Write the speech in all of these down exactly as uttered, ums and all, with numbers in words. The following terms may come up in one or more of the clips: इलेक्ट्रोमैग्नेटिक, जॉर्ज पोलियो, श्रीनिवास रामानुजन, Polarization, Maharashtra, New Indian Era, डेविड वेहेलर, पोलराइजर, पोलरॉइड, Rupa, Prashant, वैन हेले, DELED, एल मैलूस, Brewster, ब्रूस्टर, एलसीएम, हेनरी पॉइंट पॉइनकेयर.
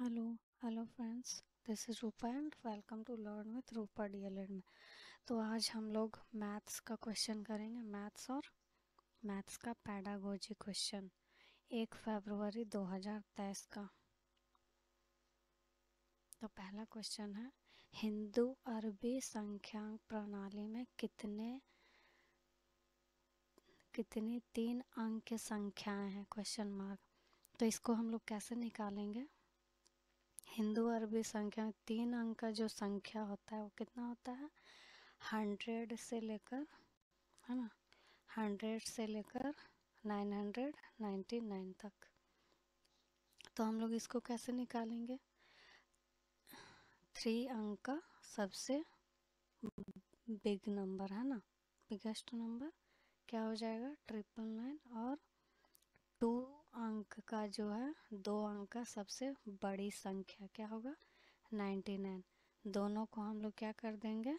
Hello hello friends, this is Rupa and welcome to learn with Rupa DElEd में। तो आज हम लोग मैथ्स का क्वेश्चन करेंगे, मैथ्स और मैथ्स का पैडागोजी क्वेश्चन एक फरवरी दो हज़ार तेईस का। तो पहला क्वेश्चन है, हिंदू अरबी संख्यांक प्रणाली में कितने कितनी तीन अंक की संख्याएं हैं क्वेश्चन मार्क। तो इसको हम लोग कैसे निकालेंगे? हिंदू अरबी संख्या में तीन अंक का जो संख्या होता है वो कितना होता है? हंड्रेड से लेकर है ना हंड्रेड से लेकर नाइन हंड्रेड नाइन्टी नाइन तक। तो हम लोग इसको कैसे निकालेंगे? थ्री अंक का सबसे बिग नंबर है ना, बिगेस्ट नंबर क्या हो जाएगा? Triple nine. और टू अंक का जो है, दो अंक का सबसे बड़ी संख्या क्या होगा? निन्यानवे। दोनों को हम लोग क्या कर देंगे?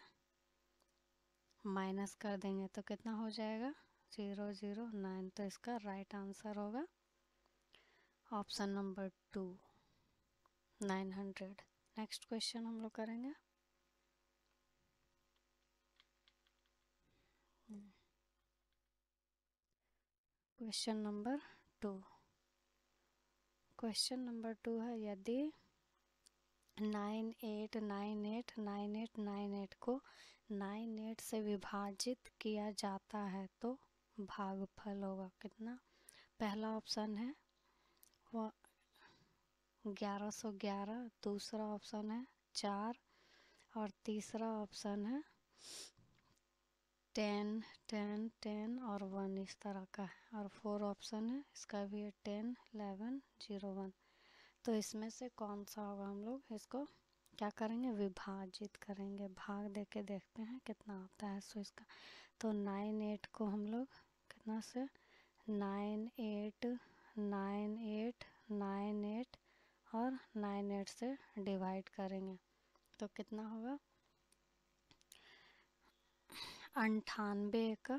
माइनस कर देंगे। तो कितना हो जाएगा? Zero zero nine. तो इसका राइट आंसर होगा option number two, nine hundred. Next question हम लोग करेंगे, question number two. Question number two है, यदि nine eight nine eight nine eight nine eight को नाइन एट से विभाजित किया जाता है तो भागफल होगा कितना? पहला ऑप्शन है वो ग्यारह सौ ग्यारह, दूसरा ऑप्शन है चार, और तीसरा ऑप्शन है टेन टेन टेन और वन इस तरह का है, और फोर ऑप्शन है इसका भी है टेन इलेवन जीरो वन। तो इसमें से कौन सा होगा? हम लोग इसको क्या करेंगे? विभाजित करेंगे, भाग दे के देखते हैं कितना आता है। सो इसका तो नाइन एट को हम लोग कितना से? Nine eight nine eight nine eight और नाइन एट से डिवाइड करेंगे तो कितना होगा? अंठानवे का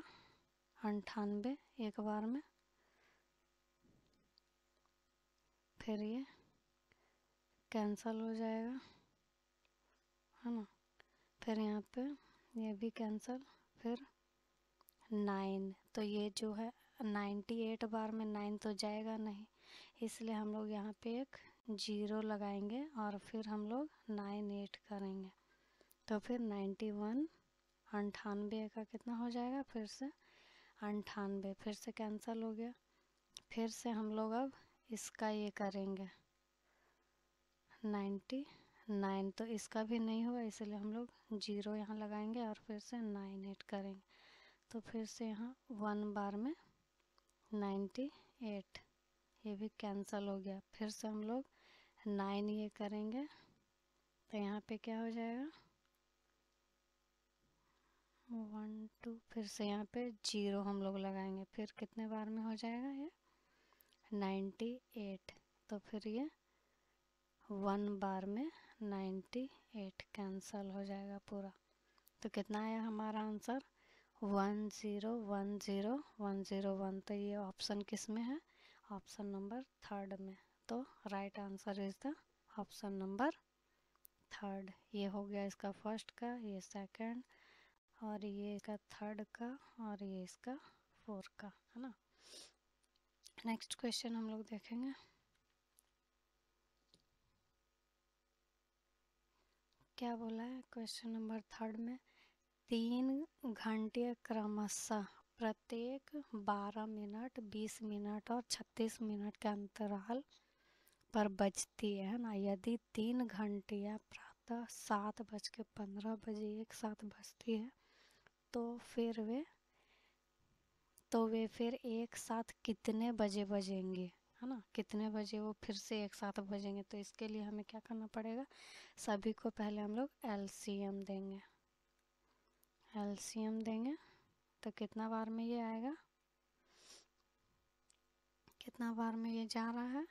अंठानवे एक बार में, फिर ये कैंसल हो जाएगा है ना, फिर यहाँ पे ये भी कैंसल, फिर नाइन। तो ये जो है नाइन्टी एट बार में नाइन तो जाएगा नहीं, इसलिए हम लोग यहाँ पे एक जीरो लगाएंगे और फिर हम लोग नाइन एट करेंगे। तो फिर नाइन्टी वन अंठानवे का कितना हो जाएगा? फिर से अंठानवे, फिर से कैंसिल हो गया। फिर से हम लोग अब इसका ये करेंगे नाइन्टी नाइन, तो इसका भी नहीं हुआ इसलिए हम लोग जीरो यहाँ लगाएंगे और फिर से नाइन एट करेंगे। तो फिर से यहाँ वन बार में नाइन्टी एट, ये भी कैंसिल हो गया। फिर से हम लोग नाइन ये करेंगे तो यहाँ पे क्या हो जाएगा? वन टू, फिर से यहाँ पे जीरो हम लोग लगाएंगे, फिर कितने बार में हो जाएगा ये? Ninety eight. तो फिर ये वन बार में नाइन्टी एट कैंसल हो जाएगा पूरा। तो कितना आया हमारा answer? One zero one zero one zero one. तो ये ऑप्शन किस में है? ऑप्शन नंबर थर्ड में। तो right answer is the option number third. ये हो गया इसका फर्स्ट का, ये सेकंड, और ये इसका थर्ड का, और ये इसका फोर्थ का है ना। नेक्स्ट क्वेश्चन हम लोग देखेंगे, क्या बोला है क्वेश्चन नंबर थर्ड में? तीन घंटे क्रमशः प्रत्येक बारह मिनट, बीस मिनट और छत्तीस मिनट के अंतराल पर बजती है ना। यदि तीन घंटियाँ प्रातः सात बज के पंद्रह बजे एक साथ बजती है तो फिर वे तो वे फिर एक साथ कितने बजे बजेंगे है ना, कितने बजे वो फिर से एक साथ बजेंगे? तो इसके लिए हमें क्या करना पड़ेगा? सभी को पहले हम लोग एलसीएम देंगे, एलसीएम देंगे तो कितना बार में ये आएगा? कितना बार में ये जा रहा है?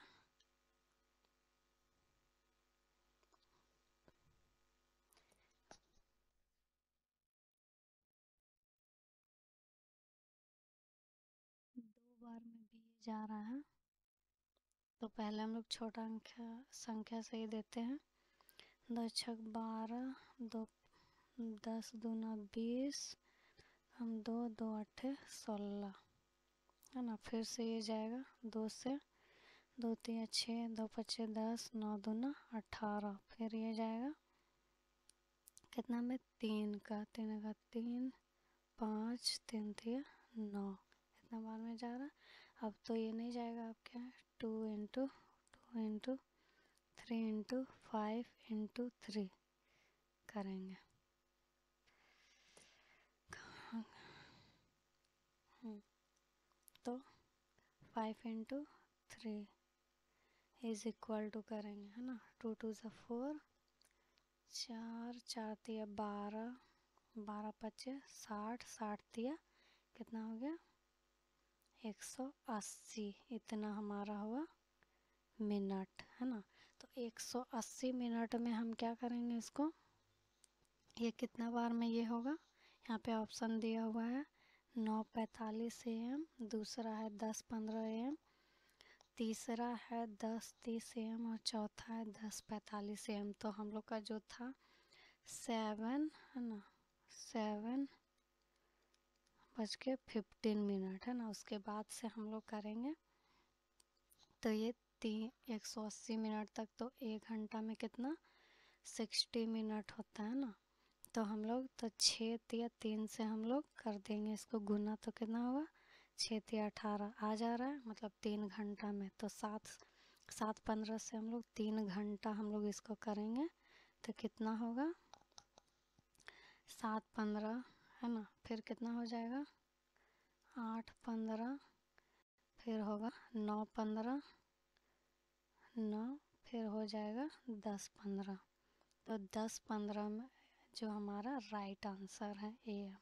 जा रहा है तो पहले हम लोग छोटा अंख्या संख्या से ही देते हैं। दो छक बारह, दो दस दूना बीस, हम दो दो अट्ठे सोलह, है ना। फिर से ये जाएगा दो से, दो तीन छः, दो पच्चे दस, नौ दूना अठारह। फिर ये जाएगा कितना में, तीन का, तीन का तीन, पाँच, तीन तीन नौ, इतना बार में जा रहा। अब तो ये नहीं जाएगा, अब क्या है, two into two into three into five into three करेंगे। तो five into three is equal to करेंगे, है ना। टू टू सा फोर, चार चार तिया बारह, बारह पच्चे साठ, साठ तिया कितना हो गया, एक सौ अस्सी। इतना हमारा हुआ मिनट, है ना। तो एक सौ अस्सी मिनट में हम क्या करेंगे इसको, ये कितना बार में ये होगा, यहाँ पे ऑप्शन दिया हुआ है नौ पैंतालीस ए एम, दूसरा है दस पंद्रह ए एम, तीसरा है दस तीस ए एम और चौथा है दस पैंतालीस ए एम। तो हम लोग का जो था सेवन, है ना, सेवन बज के फिफ्टीन मिनट, है ना। उसके बाद से हम लोग करेंगे तो ये तीन एक सौ अस्सी मिनट तक, तो एक घंटा में कितना सिक्सटी मिनट होता है ना। तो हम लोग तो छः या तीन से हम लोग कर देंगे इसको गुना, तो कितना होगा, छः या अठारह आ जा रहा है, मतलब तीन घंटा में। तो सात सात पंद्रह से हम लोग तीन घंटा हम लोग इसको करेंगे, तो कितना होगा, सात पंद्रह, है ना। फिर कितना हो जाएगा, आठ पंद्रह, फिर होगा नौ पंद्रह, नौ, फिर हो जाएगा दस पंद्रह। तो दस पंद्रह में जो हमारा राइट आंसर है ए है।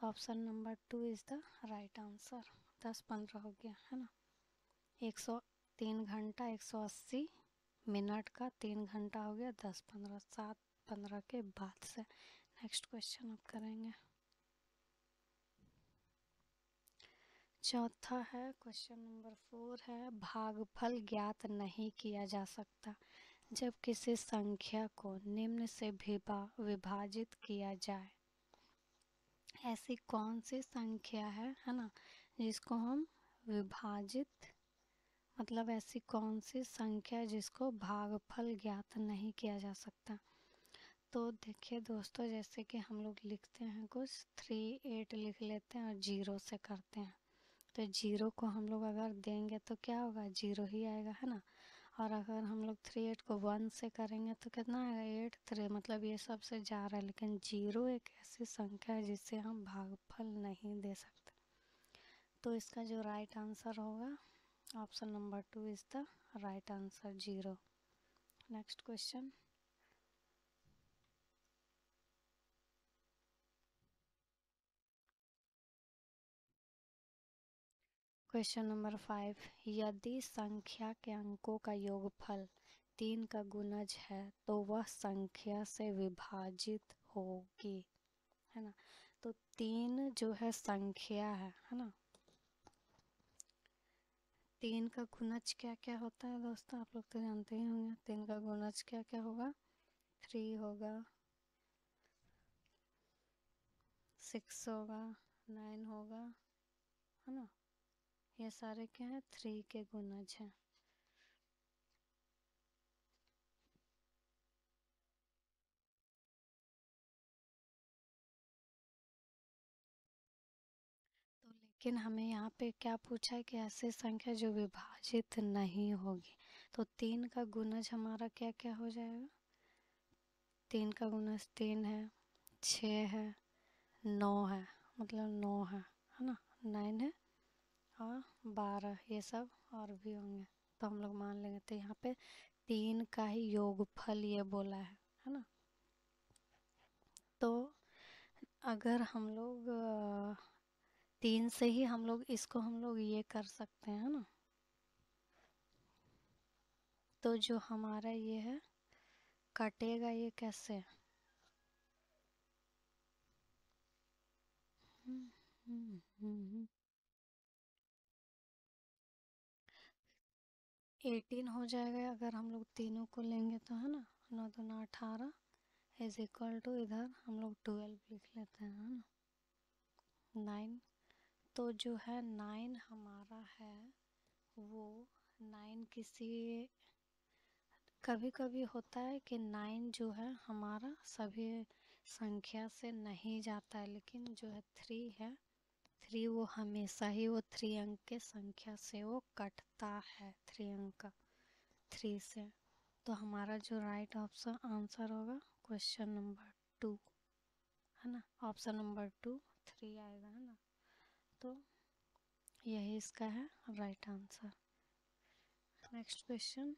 तो option number two is the right answer. दस पंद्रह हो गया, है ना। एक सौ तीन घंटा, एक सौ अस्सी मिनट का तीन घंटा हो गया, दस पंद्रह, सात पंद्रह के बाद से। नेक्स्ट क्वेश्चन आप करेंगे, चौथा है क्वेश्चन नंबर फोर है, भागफल ज्ञात नहीं किया जा सकता जब किसी संख्या को निम्न से विभाजित किया जाए। ऐसी कौन सी संख्या है, है ना, जिसको हम विभाजित, मतलब ऐसी कौन सी संख्या जिसको भागफल ज्ञात नहीं किया जा सकता। तो देखिए दोस्तों, जैसे कि हम लोग लिखते हैं कुछ थ्री एट लिख लेते हैं और जीरो से करते हैं। तो जीरो को हम लोग अगर देंगे तो क्या होगा, जीरो ही आएगा, है ना। और अगर हम लोग थ्री एट को वन से करेंगे तो कितना आएगा, एट थ्री, मतलब ये सब से जा रहा है। लेकिन जीरो एक ऐसी संख्या है जिसे हम भागफल नहीं दे सकते। तो इसका जो राइट आंसर होगा, option number two is the right answer, zero. Next question, question number five, यदि संख्या के अंकों का योगफल तीन का गुणज है तो वह संख्या से विभाजित होगी, है ना। तो तीन जो है संख्या है, है ना। तीन का गुणज क्या क्या होता है दोस्तों, आप लोग तो जानते ही होंगे। तीन का गुणज क्या क्या होगा, थ्री होगा, सिक्स होगा, नाइन होगा, है ना। ये सारे क्या है, थ्री के गुणज हैं। तो लेकिन हमें यहाँ पे क्या पूछा है कि ऐसी संख्या जो विभाजित नहीं होगी। तो तीन का गुणज हमारा क्या क्या हो जाएगा, तीन का गुणज तीन है, छः है, नौ है, मतलब नौ है, है ना, नाइन है और बारह, ये सब और भी होंगे तो हम लोग मान लेंगे। तो यहाँ पे तीन का ही योगफल ये बोला है, है ना। तो अगर हम लोग तीन से ही हम लोग इसको हम लोग ये कर सकते हैं, है ना। तो जो हमारा ये है कटेगा, ये कैसे, हम्म हम्म हम्म एटीन हो जाएगा अगर हम लोग तीनों को लेंगे तो, है ना, नौ दो नौ अठारह इज इक्वल टू इधर हम लोग ट्वेल्व लिख लेते हैं, है ना, नाइन। तो जो है नाइन हमारा है वो नाइन किसी, कभी कभी होता है कि नाइन जो है हमारा सभी संख्या से नहीं जाता है, लेकिन जो है थ्री है, थ्री वो हमेशा ही वो थ्री अंक के संख्या से वो कटता है, थ्री अंक का थ्री से। तो हमारा जो राइट ऑप्शन आंसर होगा क्वेश्चन नंबर टू, है ना, ऑप्शन नंबर टू थ्री आएगा, है ना। तो यही इसका है right answer. Next question,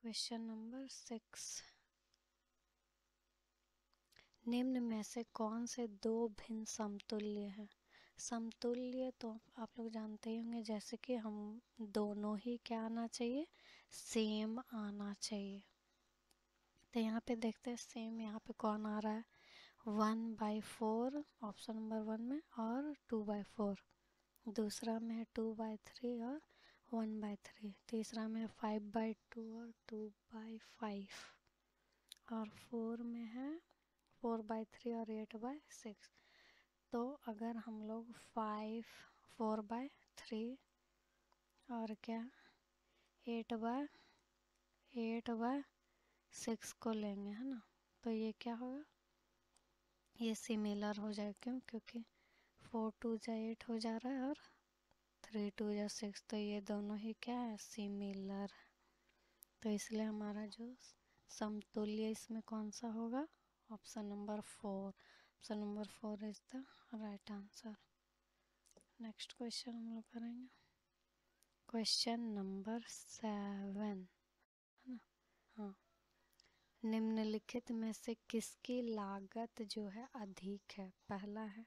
question number six, निम्न में से कौन से दो भिन्न समतुल्य हैं। समतुल्य तो आप लोग जानते ही होंगे, जैसे कि हम दोनों ही क्या आना चाहिए, सेम आना चाहिए। तो यहाँ पे देखते हैं सेम यहाँ पे कौन आ रहा है, one by four option number one में और टू बाई फोर, दूसरा में है टू बाई थ्री और वन बाई थ्री, तीसरा में फाइव बाई टू और टू बाई फाइव, और फोर में है फोर बाई थ्री और एट बाई सिक्स। तो अगर हम लोग फाइव, फोर बाई थ्री और क्या eight by eight by six को लेंगे, है ना, तो ये क्या होगा, ये सिमिलर हो जाएगा, क्यों, क्योंकि फोर टू जा एट हो जा रहा है और थ्री टू या सिक्स, तो ये दोनों ही क्या है, सिमिलर। तो इसलिए हमारा जो समतुल्य इसमें कौन सा होगा, option number four, option number four is the right answer. Next question हम लोग करेंगे क्वेश्चन नंबर सेवन, है ना, हाँ, निम्नलिखित में से किसकी लागत जो है अधिक है। पहला है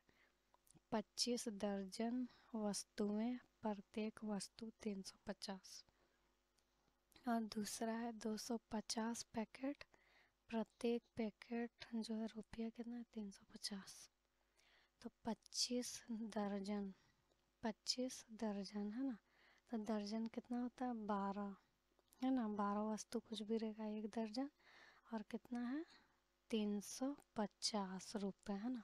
पच्चीस दर्जन वस्तुएं, प्रत्येक वस्तु तीन सौ पचास, और दूसरा है दो सौ पचास पैकेट, प्रत्येक पैकेट जो है रुपया कितना है तीन सौ पचास। तो पच्चीस दर्जन, पच्चीस दर्जन, है ना, तो दर्जन कितना होता है बारह, है ना, बारह वस्तु कुछ भी रहेगा एक दर्जन, और कितना है तीन सौ पचास रुपये, है ना,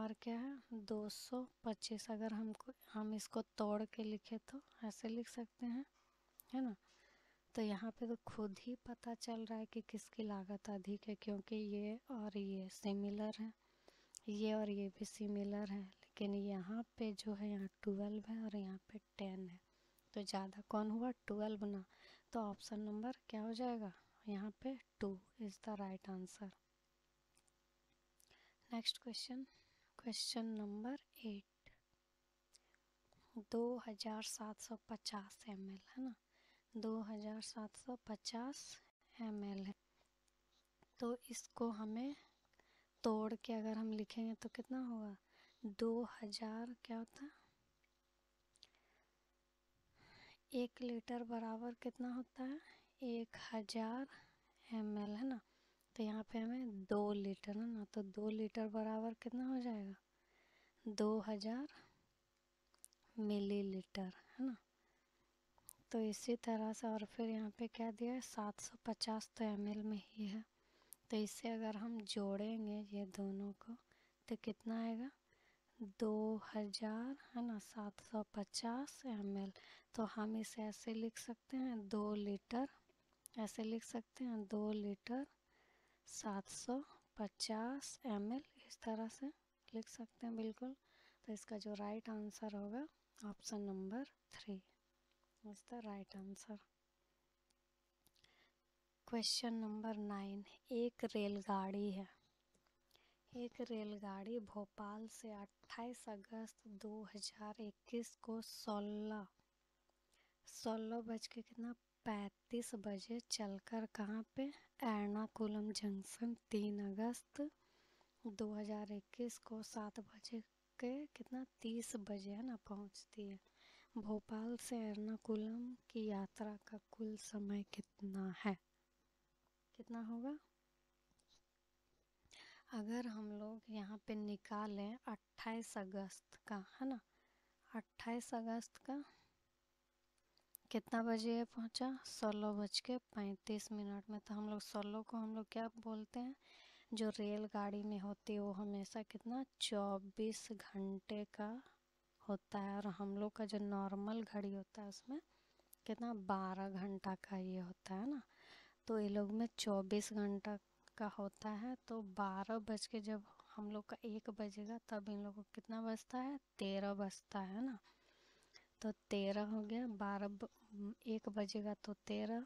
और क्या है दो सौ पच्चीस। अगर हमको हम इसको तोड़ के लिखे तो ऐसे लिख सकते हैं, है ना। तो यहाँ पे तो खुद ही पता चल रहा है कि किसकी लागत अधिक है, क्योंकि ये और ये सिमिलर है, ये और ये भी सिमिलर है, लेकिन यहाँ पे जो है यहाँ ट्वेल्व है और यहाँ पे टेन है, तो ज़्यादा कौन हुआ ट्वेल्व ना, तो ऑप्शन नंबर क्या हो जाएगा यहाँ पे two is the right answer. Next question, question number eight, दो हज़ार सात सौ पचास एमएल, है ना, दो हज़ार सात सौ पचास एमएल है, तो इसको हमें तोड़ के अगर हम लिखेंगे तो कितना होगा, दो हज़ार क्या होता है, एक लीटर बराबर कितना होता है एक हज़ार एमएल, है ना, तो यहाँ पे हमें दो लीटर, है ना, तो दो लीटर बराबर कितना हो जाएगा दो हजार मिली लीटर, है ना। तो इसी तरह से, और फिर यहाँ पे क्या दिया है सात सौ पचास तो एम एल में ही है, तो इससे अगर हम जोड़ेंगे ये दोनों को तो कितना आएगा दो हजार, है ना, सात सौ पचास एम एल। तो हम इसे ऐसे लिख सकते हैं दो लीटर, ऐसे लिख सकते हैं दो लीटर सात सौ पचास एम एल, इस तरह से लिख सकते हैं बिल्कुल। तो इसका जो राइट आंसर होगा option number three is the right answer. Question number nine, एक रेलगाड़ी है, एक रेलगाड़ी भोपाल से अट्ठाईस अगस्त दो हज़ार इक्कीस को सोलह सोलह बज के कितना पैंतीस बजे चलकर कहाँ पे, एर्नाकुलम जंक्शन, तीन अगस्त दो हज़ार इक्कीस को सात बजे के कितना तीस बजे, है ना, पहुँचती है। भोपाल से एर्नाकुलम की यात्रा का कुल समय कितना है, कितना होगा। अगर हम लोग यहाँ पे निकालें अट्ठाईस अगस्त का, है ना, अट्ठाईस अगस्त का कितना बजे ये पहुँचा, सोलह बज के पैंतीस मिनट में। तो हम लोग सोलह को हम लोग क्या बोलते हैं, जो रेलगाड़ी में होती है वो हमेशा कितना चौबीस घंटे का होता है, और हम लोग का जो नॉर्मल घड़ी होता है उसमें कितना बारह घंटा का ये होता है ना। तो ये लोग में चौबीस घंटा का होता है, तो बारह बज के जब हम लोग का एक बजेगा तब इन लोगों को कितना बजता है, तेरह बजता है ना। तो तेरह हो गया, बारह एक बजेगा तो तेरह,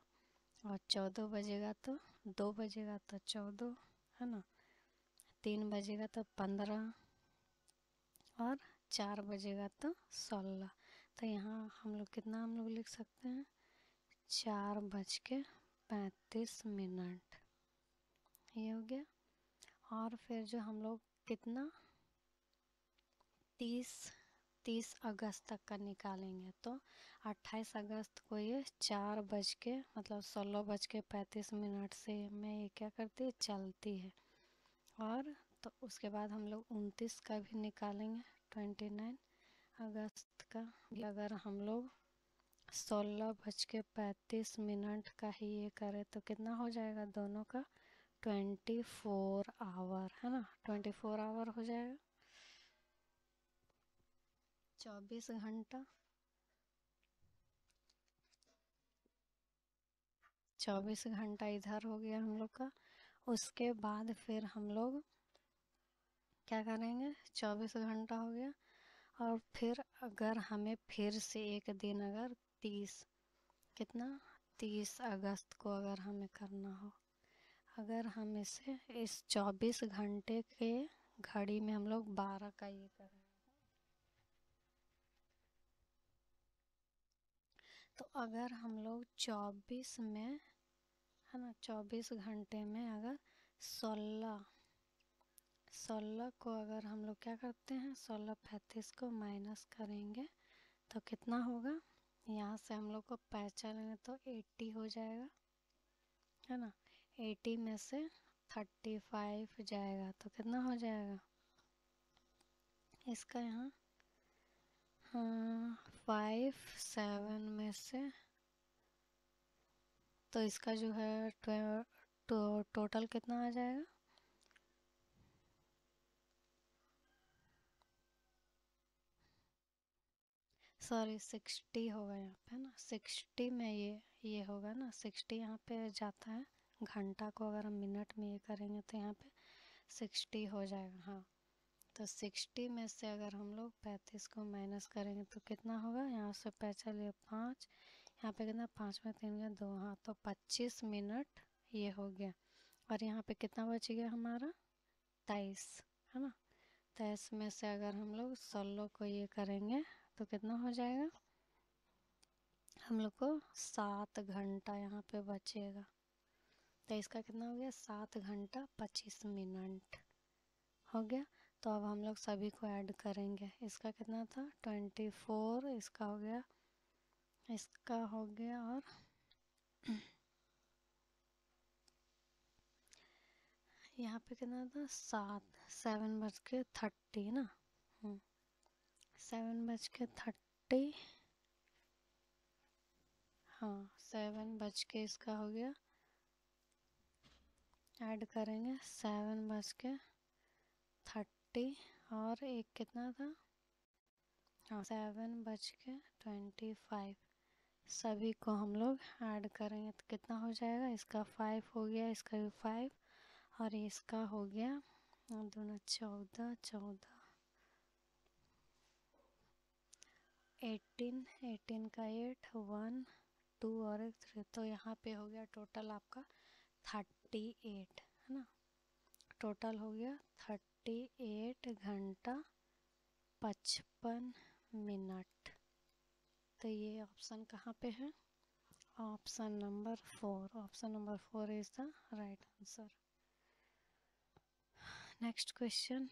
और चौदह बजेगा तो दो बजेगा तो चौदह, है ना, तीन बजेगा तो पंद्रह, और चार बजेगा तो सोलह। तो यहाँ हम लोग कितना हम लोग लिख सकते हैं, चार बज के पैंतीस मिनट, ये हो गया। और फिर जो हम लोग कितना तीस तीस अगस्त तक का निकालेंगे, तो अट्ठाईस अगस्त को ये चार बज के मतलब सोलह बज के पैंतीस मिनट से मैं ये क्या करती है, चलती है। और तो उसके बाद हम लोग उनतीस का भी निकालेंगे, ट्वेंटी नाइन अगस्त का भी अगर हम लोग सोलह बज के पैंतीस मिनट का ही ये करें तो कितना हो जाएगा, दोनों का ट्वेंटी फोर आवर, है ना, ट्वेंटी फोर आवर हो जाएगा, चौबीस घंटा, चौबीस घंटा इधर हो गया हम लोग का। उसके बाद फिर हम लोग क्या करेंगे, चौबीस घंटा हो गया, और फिर अगर हमें फिर से एक दिन अगर तीस कितना तीस अगस्त को अगर हमें करना हो, अगर हम इसे इस चौबीस घंटे के घड़ी में हम लोग बारह का ये करें, तो अगर हम लोग चौबीस में, है ना, चौबीस घंटे में अगर सोलह सोलह को अगर हम लोग क्या करते हैं, सोलह पैंतीस को माइनस करेंगे तो कितना होगा, यहाँ से हम लोग को पहचानेंगे तो अस्सी हो जाएगा, है ना, अस्सी में से पैंतीस जाएगा तो कितना हो जाएगा इसका, यहाँ हाँ फाइव सेवन में से, तो इसका जो है टो, टो, टोटल कितना आ जाएगा, सॉरी साठ होगा यहाँ पे ना, साठ में ये ये होगा ना, साठ यहाँ पे जाता है घंटा को, अगर हम मिनट में ये करेंगे तो यहाँ पे साठ हो जाएगा। हाँ, तो साठ में से अगर हम लोग पैंतीस को माइनस करेंगे तो कितना होगा, यहाँ से पैचलिए पाँच, यहाँ पे कितना पाँच में तीन गया दो, हाँ तो पच्चीस मिनट ये हो गया। और यहाँ पे कितना बच गया हमारा, तेईस, है ना, तेईस में से अगर हम लोग सोलह को ये करेंगे तो कितना हो जाएगा, हम लोग को सात घंटा यहाँ पे बचेगा। तो इसका कितना हो गया, सात घंटा पच्चीस मिनट हो गया। तो अब हम लोग सभी को ऐड करेंगे, इसका कितना था चौबीस, इसका हो गया, इसका हो गया, और यहाँ पे कितना था सात, सेवन बज के थर्टी ना, सेवन बज के थर्टी, हाँ सेवन बज के इसका हो गया, ऐड करेंगे सेवन बज के थर्टी, और एक कितना था, हाँ सेवन बज के ट्वेंटी फाइव, सभी को हम लोग ऐड करेंगे तो कितना हो जाएगा, इसका फाइव हो गया, इसका भी फाइव, और इसका हो गया दोनों चौदह चौदह एटीन, एटीन का एट, वन टू और एक थ्री, तो यहाँ पे हो गया टोटल आपका थर्टी एट, है ना, टोटल हो गया थर्टी एट घंटा पचपन मिनट। तो ये ऑप्शन कहाँ पे है, option number four, option number four is the right answer. Next question,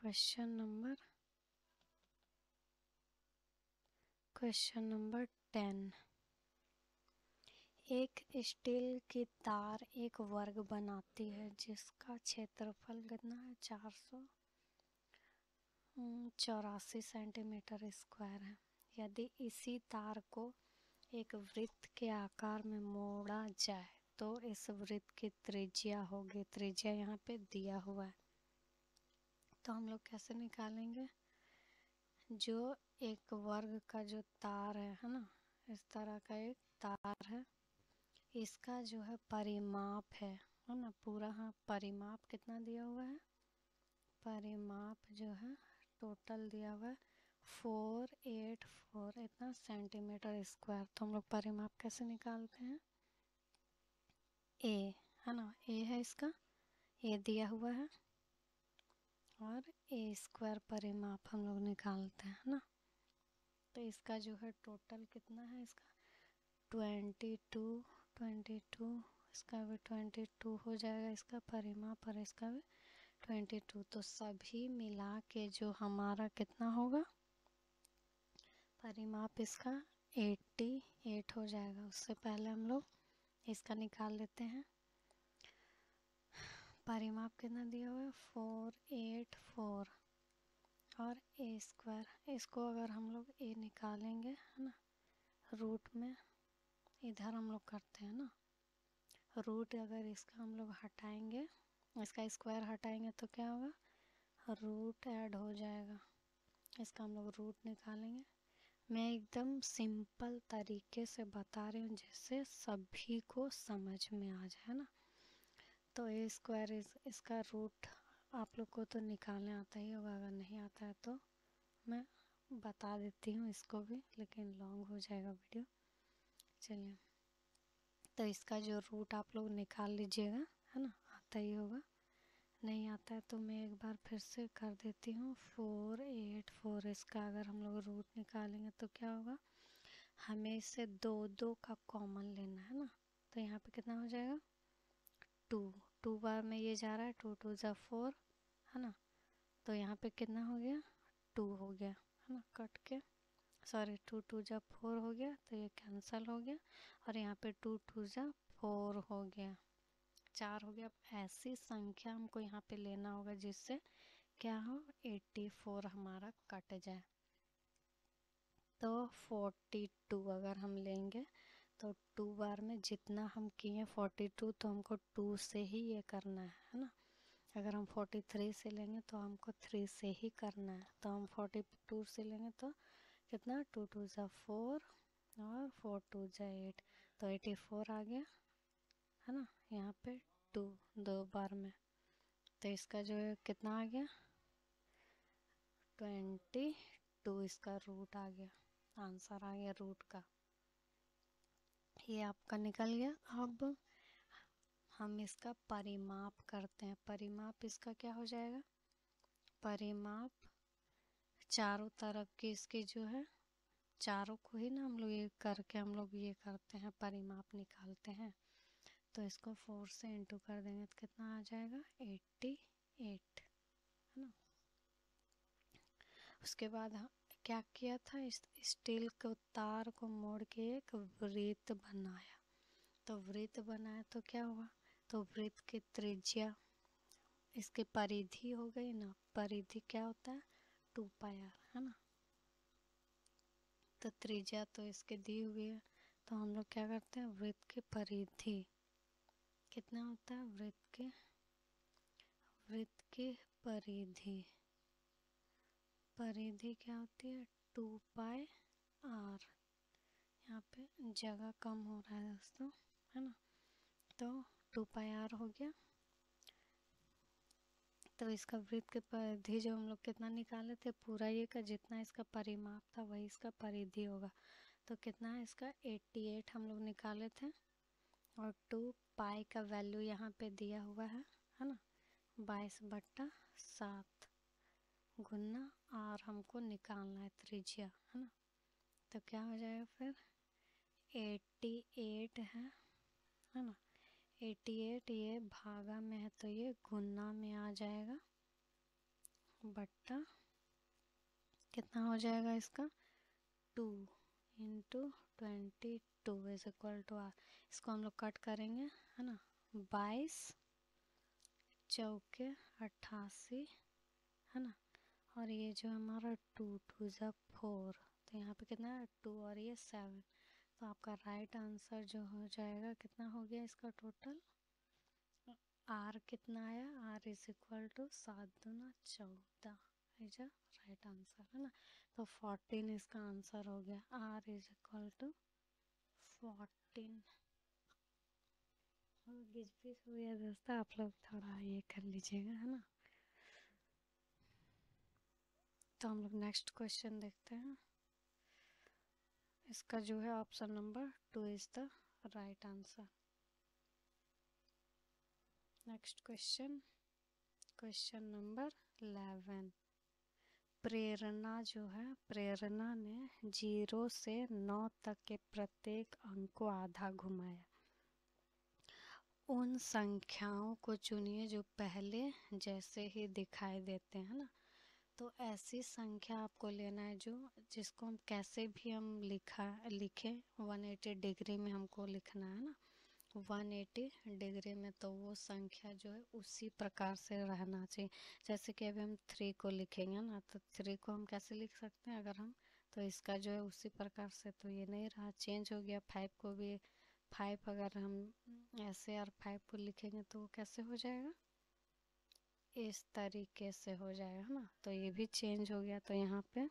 question number question number ten. एक स्टील की तार एक वर्ग बनाती है जिसका क्षेत्रफल कितना है चार सौ चौरासी सेंटीमीटर स्क्वायर है। यदि इसी तार को एक वृत्त के आकार में मोड़ा जाए तो इस वृत्त की त्रिज्या होगी। त्रिज्या यहाँ पे दिया हुआ है तो हम लोग कैसे निकालेंगे, जो एक वर्ग का जो तार है है ना, इस तरह का एक तार है, इसका जो है परिमाप है है ना पूरा। हाँ, परिमाप कितना दिया हुआ है, परिमाप जो है टोटल दिया हुआ है फोर एट फोर इतना सेंटीमीटर स्क्वायर। तो हम लोग परिमाप कैसे निकालते हैं, ए है ना, ए है इसका, ए दिया हुआ है और ए स्क्वायर परिमाप हम लोग निकालते हैं ना। तो इसका जो है टोटल कितना है, इसका ट्वेंटी टू ट्वेंटी टू इसका भी ट्वेंटी टू हो जाएगा, इसका परिमाप और इसका भी ट्वेंटी टू। तो सभी मिला के जो हमारा कितना होगा, परिमाप इसका एट्टी एट हो जाएगा। उससे पहले हम लोग इसका निकाल लेते हैं। परिमाप कितना दिया हुआ है फोर एट फोर और ए स्क्वायर। इसको अगर हम लोग ए निकालेंगे है ना, रूट में इधर हम लोग करते हैं ना, रूट अगर इसका हम लोग हटाएंगे, इसका स्क्वायर हटाएंगे तो क्या होगा, रूट ऐड हो जाएगा। इसका हम लोग रूट निकालेंगे। मैं एकदम सिंपल तरीके से बता रही हूँ जैसे सभी को समझ में आ जाए ना। तो ए स्क्वायर इस, इसका रूट आप लोग को तो निकालने आता ही होगा, अगर नहीं आता है तो मैं बता देती हूँ इसको भी, लेकिन लॉन्ग हो जाएगा वीडियो। चलिए, तो इसका जो रूट आप लोग निकाल लीजिएगा है ना, आता ही होगा, नहीं आता है तो मैं एक बार फिर से कर देती हूँ। फोर एट फोर इसका अगर हम लोग रूट निकालेंगे तो क्या होगा, हमें इससे दो दो का कॉमन लेना है ना, तो यहाँ पे कितना हो जाएगा टू, टू बार में ये जा रहा है, टू टू ज़ा फोर है ना, तो यहाँ पे कितना हो गया टू हो गया है ना, कट के सॉरी टू टू ज़ा फोर हो गया, तो ये कैंसिल हो गया और यहाँ पे टू टू ज़ा फोर हो गया, चार हो गया। अब ऐसी संख्या हमको यहाँ पे लेना होगा जिससे क्या हो, चौरासी हमारा कट जाए। तो बयालीस अगर हम लेंगे तो टू बार में जितना हम किए बयालीस, तो हमको टू से ही ये करना है है ना। अगर हम तैंतालीस से लेंगे तो हमको तीन से ही करना है, तो हम बयालीस से लेंगे तो कितना टू टू ज़ा फोर और फोर टू ज़ा एट, तो चौरासी आ गया है ना, यहाँ पे टू दो बार में। तो इसका जो है कितना आ गया ट्वेंटी टू, इसका रूट आ गया, आंसर आ गया रूट का, ये आपका निकल गया। अब हम इसका परिमाप करते हैं। परिमाप इसका क्या हो जाएगा, परिमाप चारों तरफ की इसकी जो है, चारों को ही ना हम लोग ये करके हम लोग ये करते हैं, परिमाप निकालते हैं। तो इसको फोर से इंटू कर देंगे तो कितना आ जाएगा एट्टी एट है ना। उसके बाद हम क्या किया था, इस स्टील को तार को मोड़ के एक वृत्त बनाया, तो वृत्त बनाया तो क्या हुआ, तो वृत्त की त्रिज्या इसकी परिधि हो गई ना, परिधि क्या होता है टू पाई आर है ना, तो त्रिज्या तो इसके दी हुई है। तो हम लोग क्या करते हैं, वृत्त की परिधि कितना होता है, वृत्त के वृत्त की परिधि परिधि क्या होती है टू पाई आर। यहाँ पे जगह कम हो रहा है दोस्तों है ना, तो टू पाई आर हो गया। तो इसका वृत्त की परिधि जो हम लोग कितना निकाले थे, पूरा ये का जितना इसका परिमाप था वही इसका परिधि होगा, तो कितना है इसका अठासी हम लोग निकाले थे और टू पाई का वैल्यू यहाँ पे दिया हुआ है है ना, बाईस बट्टा सात गुना आर हमको निकालना है त्रिज्या है ना। तो क्या हो जाएगा फिर अठासी है है ना, अठासी ये भागा में है तो ये गुना में आ जाएगा, बट्टा कितना हो जाएगा इसका two into twenty two is equal to R, इसको हम लोग कट करेंगे है ना, बाईस चौके अट्ठासी है ना, और ये जो हमारा टू टू ज़ा फोर, तो यहाँ पे कितना है टू और ये सेवन, तो आपका राइट आंसर जो हो जाएगा, कितना हो गया इसका टोटल, आर कितना आया, आर इज इक्वल टू सात दूना चौदह, राइट आंसर है ना, तो फोर्टीन इसका आंसर हो गया, R is equal to fourteen. गिजपिस हो गया दोस्तों, आप लोग थोड़ा ये कर लीजिएगा है ना। तो हम लोग नेक्स्ट क्वेश्चन देखते हैं, इसका जो है option number two is the right answer. Next question, question number eleven. Prerna जो है, प्रेरणा ने जीरो से नौ तक के प्रत्येक अंक को आधा घुमाया, उन संख्याओं को चुनिए जो पहले जैसे ही दिखाई देते हैं ना, तो ऐसी संख्या आपको लेना है जो जिसको हम कैसे भी हम लिखा लिखें एक सौ अस्सी डिग्री में हमको लिखना है ना, एक सौ अस्सी डिग्री में, तो वो संख्या जो है उसी प्रकार से रहना चाहिए। जैसे कि अभी हम थ्री को लिखेंगे ना, तो थ्री को हम कैसे लिख सकते हैं अगर हम, तो इसका जो है उसी प्रकार से, तो ये नहीं रहा, चेंज हो गया। फाइव को भी, फाइव अगर हम ऐसे और फाइव को लिखेंगे तो वो कैसे हो जाएगा, इस तरीके से हो जाएगा है ना, तो ये भी चेंज हो गया। तो यहाँ पे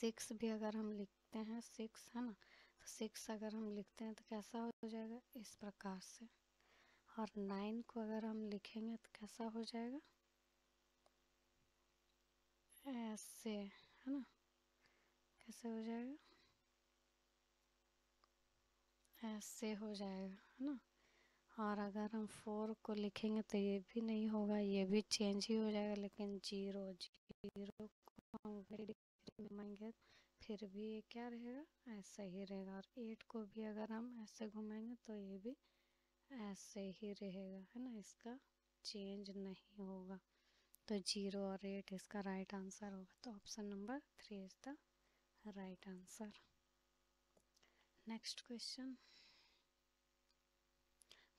सिक्स भी अगर हम लिखते हैं, सिक्स है ना, तो सिक्स अगर हम लिखते हैं तो कैसा हो जाएगा, इस प्रकार से, और नाइन को अगर हम लिखेंगे तो कैसा हो जाएगा, ऐसे है ना, कैसे हो जाएगा, ऐसे हो जाएगा है ना। और अगर हम फोर को लिखेंगे तो ये भी नहीं होगा, ये भी चेंज ही हो जाएगा, लेकिन जीरो जीरो को हम डिग्री में मांगे फिर भी ये क्या रहेगा, ऐसा ही रहेगा। और एट को भी अगर हम ऐसे घुमाएंगे तो ये भी ऐसे ही रहेगा है ना, इसका चेंज नहीं होगा। तो जीरो और एट इसका राइट आंसर होगा, तो option number three is the right answer. Next question,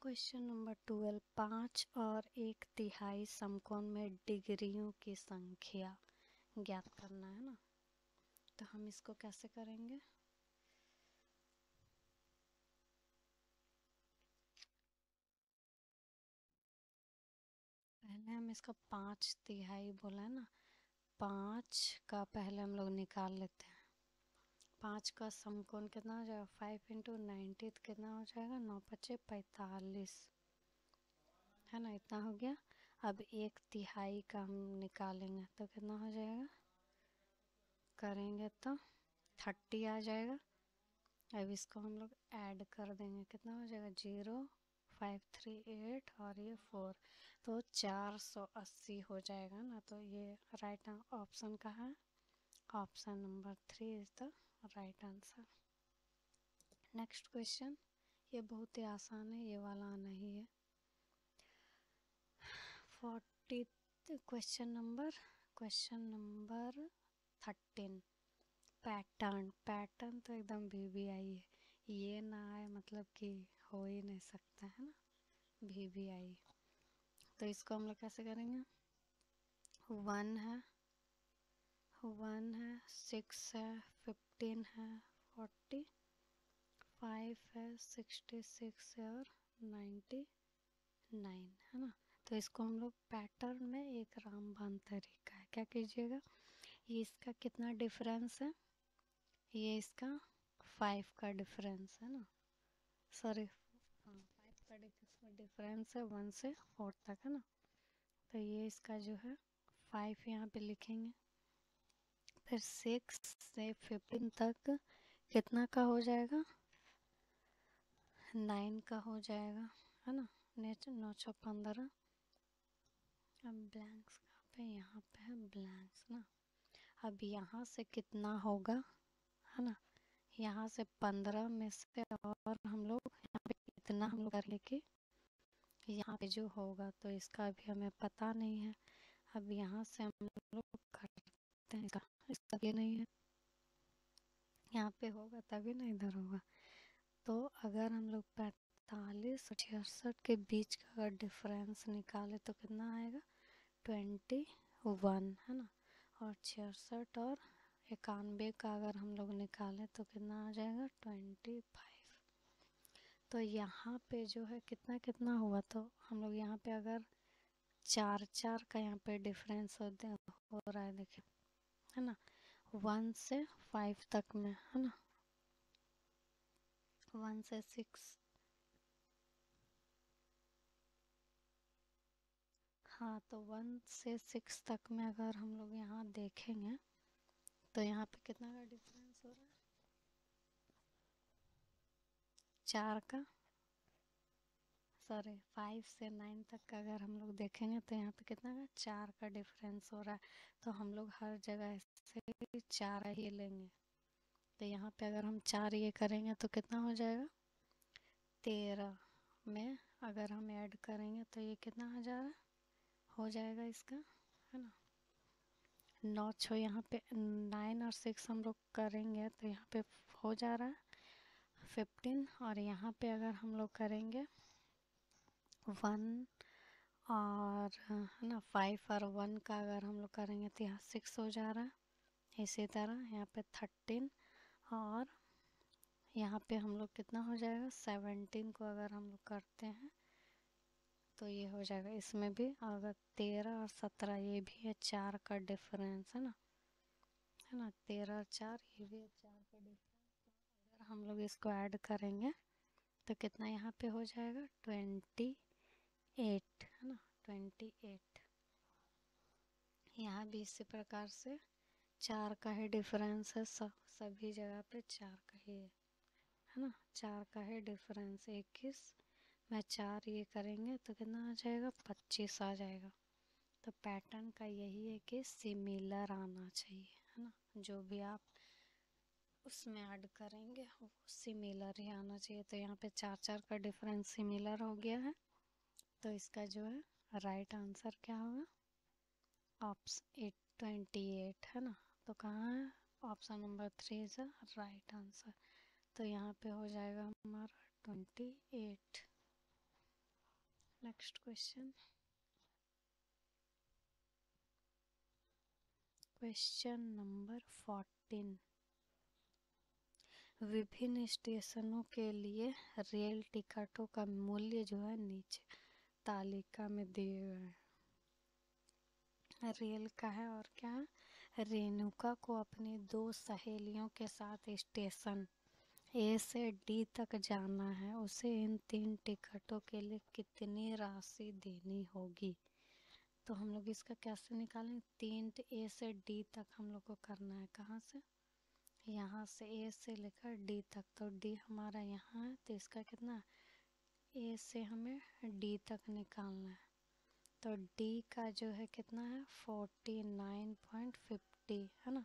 question number twelve. पाँच और एक तिहाई समकोण में डिग्रियों की संख्या ज्ञात करना है ना, तो हम इसको कैसे करेंगे, पहले हम इसका पाँच तिहाई बोला है ना, पाँच का पहले हम लोग निकाल लेते हैं, पाँच का समकोण कितना हो जाएगा, फाइव इंटू नाइन्टी कितना हो जाएगा, नौ पच्चे पैंतालीस है ना, इतना हो गया। अब एक तिहाई का हम निकालेंगे तो कितना हो जाएगा, करेंगे तो थर्टी आ जाएगा। अब इसको हम लोग ऐड कर देंगे, कितना हो जाएगा, जीरो फाइव थ्री एट और ये फोर, तो चार सौ अस्सी हो जाएगा ना, तो ये राइट ऑप्शन का है, option number three is the right answer. Next question, ये बहुत ही आसान है, ये वाला आना ही है। Forty question number question number thirteen. Pattern, pattern तो एकदम भी आई है, ये ना आए मतलब कि हो ही नहीं सकता है ना, भी आई, तो इसको हम लोग कैसे करेंगे, वन है वन है सिक्स है फिफ्टीन है फोर्टी फाइव है सिक्सटी सिक्स है और नाइन्टी नाइन है ना, तो इसको हम लोग पैटर्न में एक रामबाण तरीका है, क्या कीजिएगा, ये इसका कितना डिफरेंस है, ये इसका फाइव का डिफरेंस है ना, सॉरी फाइव का डिफरेंस है वन से फोर तक है ना, तो ये इसका जो है फाइव यहाँ पे लिखेंगे, फिर सिक्स से फिफ्टीन तक कितना का हो जाएगा, नाइन का हो जाएगा है ना, नौ सौ पंद्रह। अब ब्लैंक्स कहाँ पे, यहाँ पे है ब्लैंक्स ना, अब यहाँ से कितना होगा है ना, यहाँ से पंद्रह में से, और हम लोग यहाँ पे कितना हम लोग कर लेके यहाँ पे जो होगा, तो इसका अभी हमें पता नहीं है, अब यहाँ से हम लोग कर इसका इसका ये नहीं है, यहाँ पे होगा तभी ना इधर होगा। तो अगर हम लोग पैंतालीस और छियासठ के बीच का अगर डिफरेंस निकाले तो कितना आएगा इक्कीस है ना, और छियासठ और इक्यानवे का अगर हम लोग निकालें तो कितना आ जाएगा पच्चीस। तो यहाँ पे जो है कितना कितना हुआ, तो हम लोग यहाँ पे अगर चार चार का यहाँ पे डिफरेंस हो, हो रहा है देखिए है ना, वन से फाइव तक में है ना, वन से सिक्स, हाँ तो वन से सिक्स तक में अगर हम लोग यहाँ देखेंगे तो यहाँ पे कितना का डिफरेंस हो रहा है, चार का सॉरी फाइव से नाइन तक का अगर हम लोग देखेंगे तो यहाँ पे कितना का चार का डिफरेंस हो रहा है। तो हम लोग हर जगह से चार ही लेंगे, तो यहाँ पे अगर हम चार ये करेंगे तो कितना हो जाएगा तेरह में अगर हम ऐड करेंगे तो ये कितना हो जाएगा हो जाएगा इसका है ना नौ छः, यहाँ पे नाइन और सिक्स हम लोग करेंगे तो यहाँ पे हो जा रहा है फिफ्टीन, और यहाँ पे अगर हम लोग करेंगे वन और है ना फाइव और वन का अगर हम लोग करेंगे तो यहाँ सिक्स हो जा रहा है। इसी तरह यहाँ पे थर्टीन और यहाँ पे हम लोग कितना हो जाएगा सेवेंटीन को अगर हम लोग करते हैं तो ये हो जाएगा, इसमें भी अगर तेरह और सत्रह ये भी है चार का डिफरेंस है ना है ना तेरह और चार ये भी है चार का डिफरेंस। हम लोग इसको ऐड करेंगे तो कितना यहाँ पे हो जाएगा ट्वेंटी एट है ना ट्वेंटी एट। यहाँ भी इसी प्रकार से चार का ही डिफरेंस है, सब सभी जगह पे चार का ही है है ना चार का ही डिफरेंस। इक्कीस में चार ये करेंगे तो कितना आ जाएगा पच्चीस आ जाएगा। तो पैटर्न का यही है कि सिमिलर आना चाहिए है ना, जो भी आप उसमें ऐड करेंगे वो सिमिलर ही आना चाहिए। तो यहाँ पे चार चार का डिफरेंस सिमिलर हो गया है, तो इसका जो है राइट आंसर क्या होगा ऑप्शन एट ट्वेंटी एट है ना। तो कहाँ है option number three is right answer. तो यहाँ पे हो जाएगा हमारा twenty eight. Next question question number fourteen. विभिन्न स्टेशनों के लिए रेल टिकटों का मूल्य जो है नीचे तालिका में दिए गए हैं। रेल का है और क्या है, रेणुका को अपनी दो सहेलियों के साथ स्टेशन ए से डी तक जाना है, उसे इन तीन टिकटों के लिए कितनी राशि देनी होगी। तो हम लोग इसका कैसे निकालें, तीन ए से डी तक हम लोग को करना है, कहाँ से, यहाँ से ए से लेकर डी तक। तो डी हमारा यहाँ है, तो इसका कितना ए से हमें डी तक निकालना है। तो डी का जो है कितना है फोर्टी नाइन पॉइंट फिफ्टी है ना,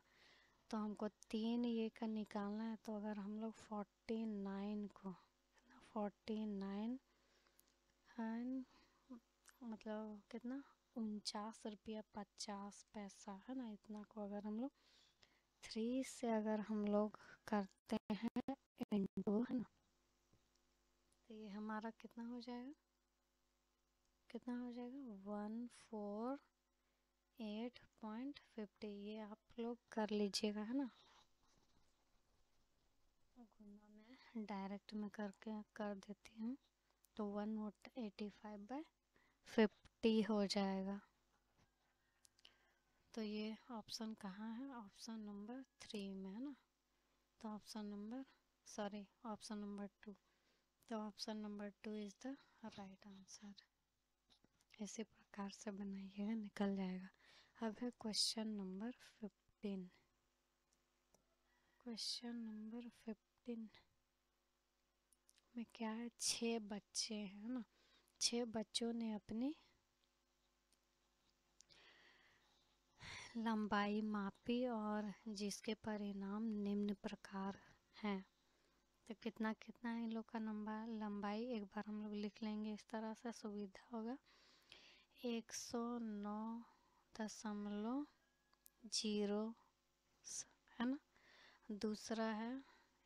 तो हमको तीन ये का निकालना है। तो अगर हम लोग फोर्टी नाइन को है ना फोर्टी नाइन मतलब कितना उनचास रुपया पचास पैसा है ना, इतना को अगर हम लोग थ्री से अगर हम लोग करते हैं इंटू है ना, तो ये हमारा कितना हो जाएगा कितना हो जाएगा one four eight point fifty. ये आप लोग कर लीजिएगा है ना, गुना में डायरेक्ट में करके कर देती हूँ। तो one eighty five by fifty हो जाएगा। तो ये ऑप्शन कहाँ है, ऑप्शन नंबर थ्री में है ना, तो option number sorry option number two, तो option number two is the right answer. इसी प्रकार से बनाइएगा निकल जाएगा। अब है question number fifteen. Question number fifteen में क्या है, छः बच्चे हैं ना, छः बच्चों ने अपनी लंबाई मापी और जिसके परिणाम निम्न प्रकार हैं। तो कितना कितना इन लोग का नंबर लंबाई एक बार हम लोग लिख लेंगे, इस तरह से सुविधा होगा। एक सौ नौ दशमलव जीरो है ना, दूसरा है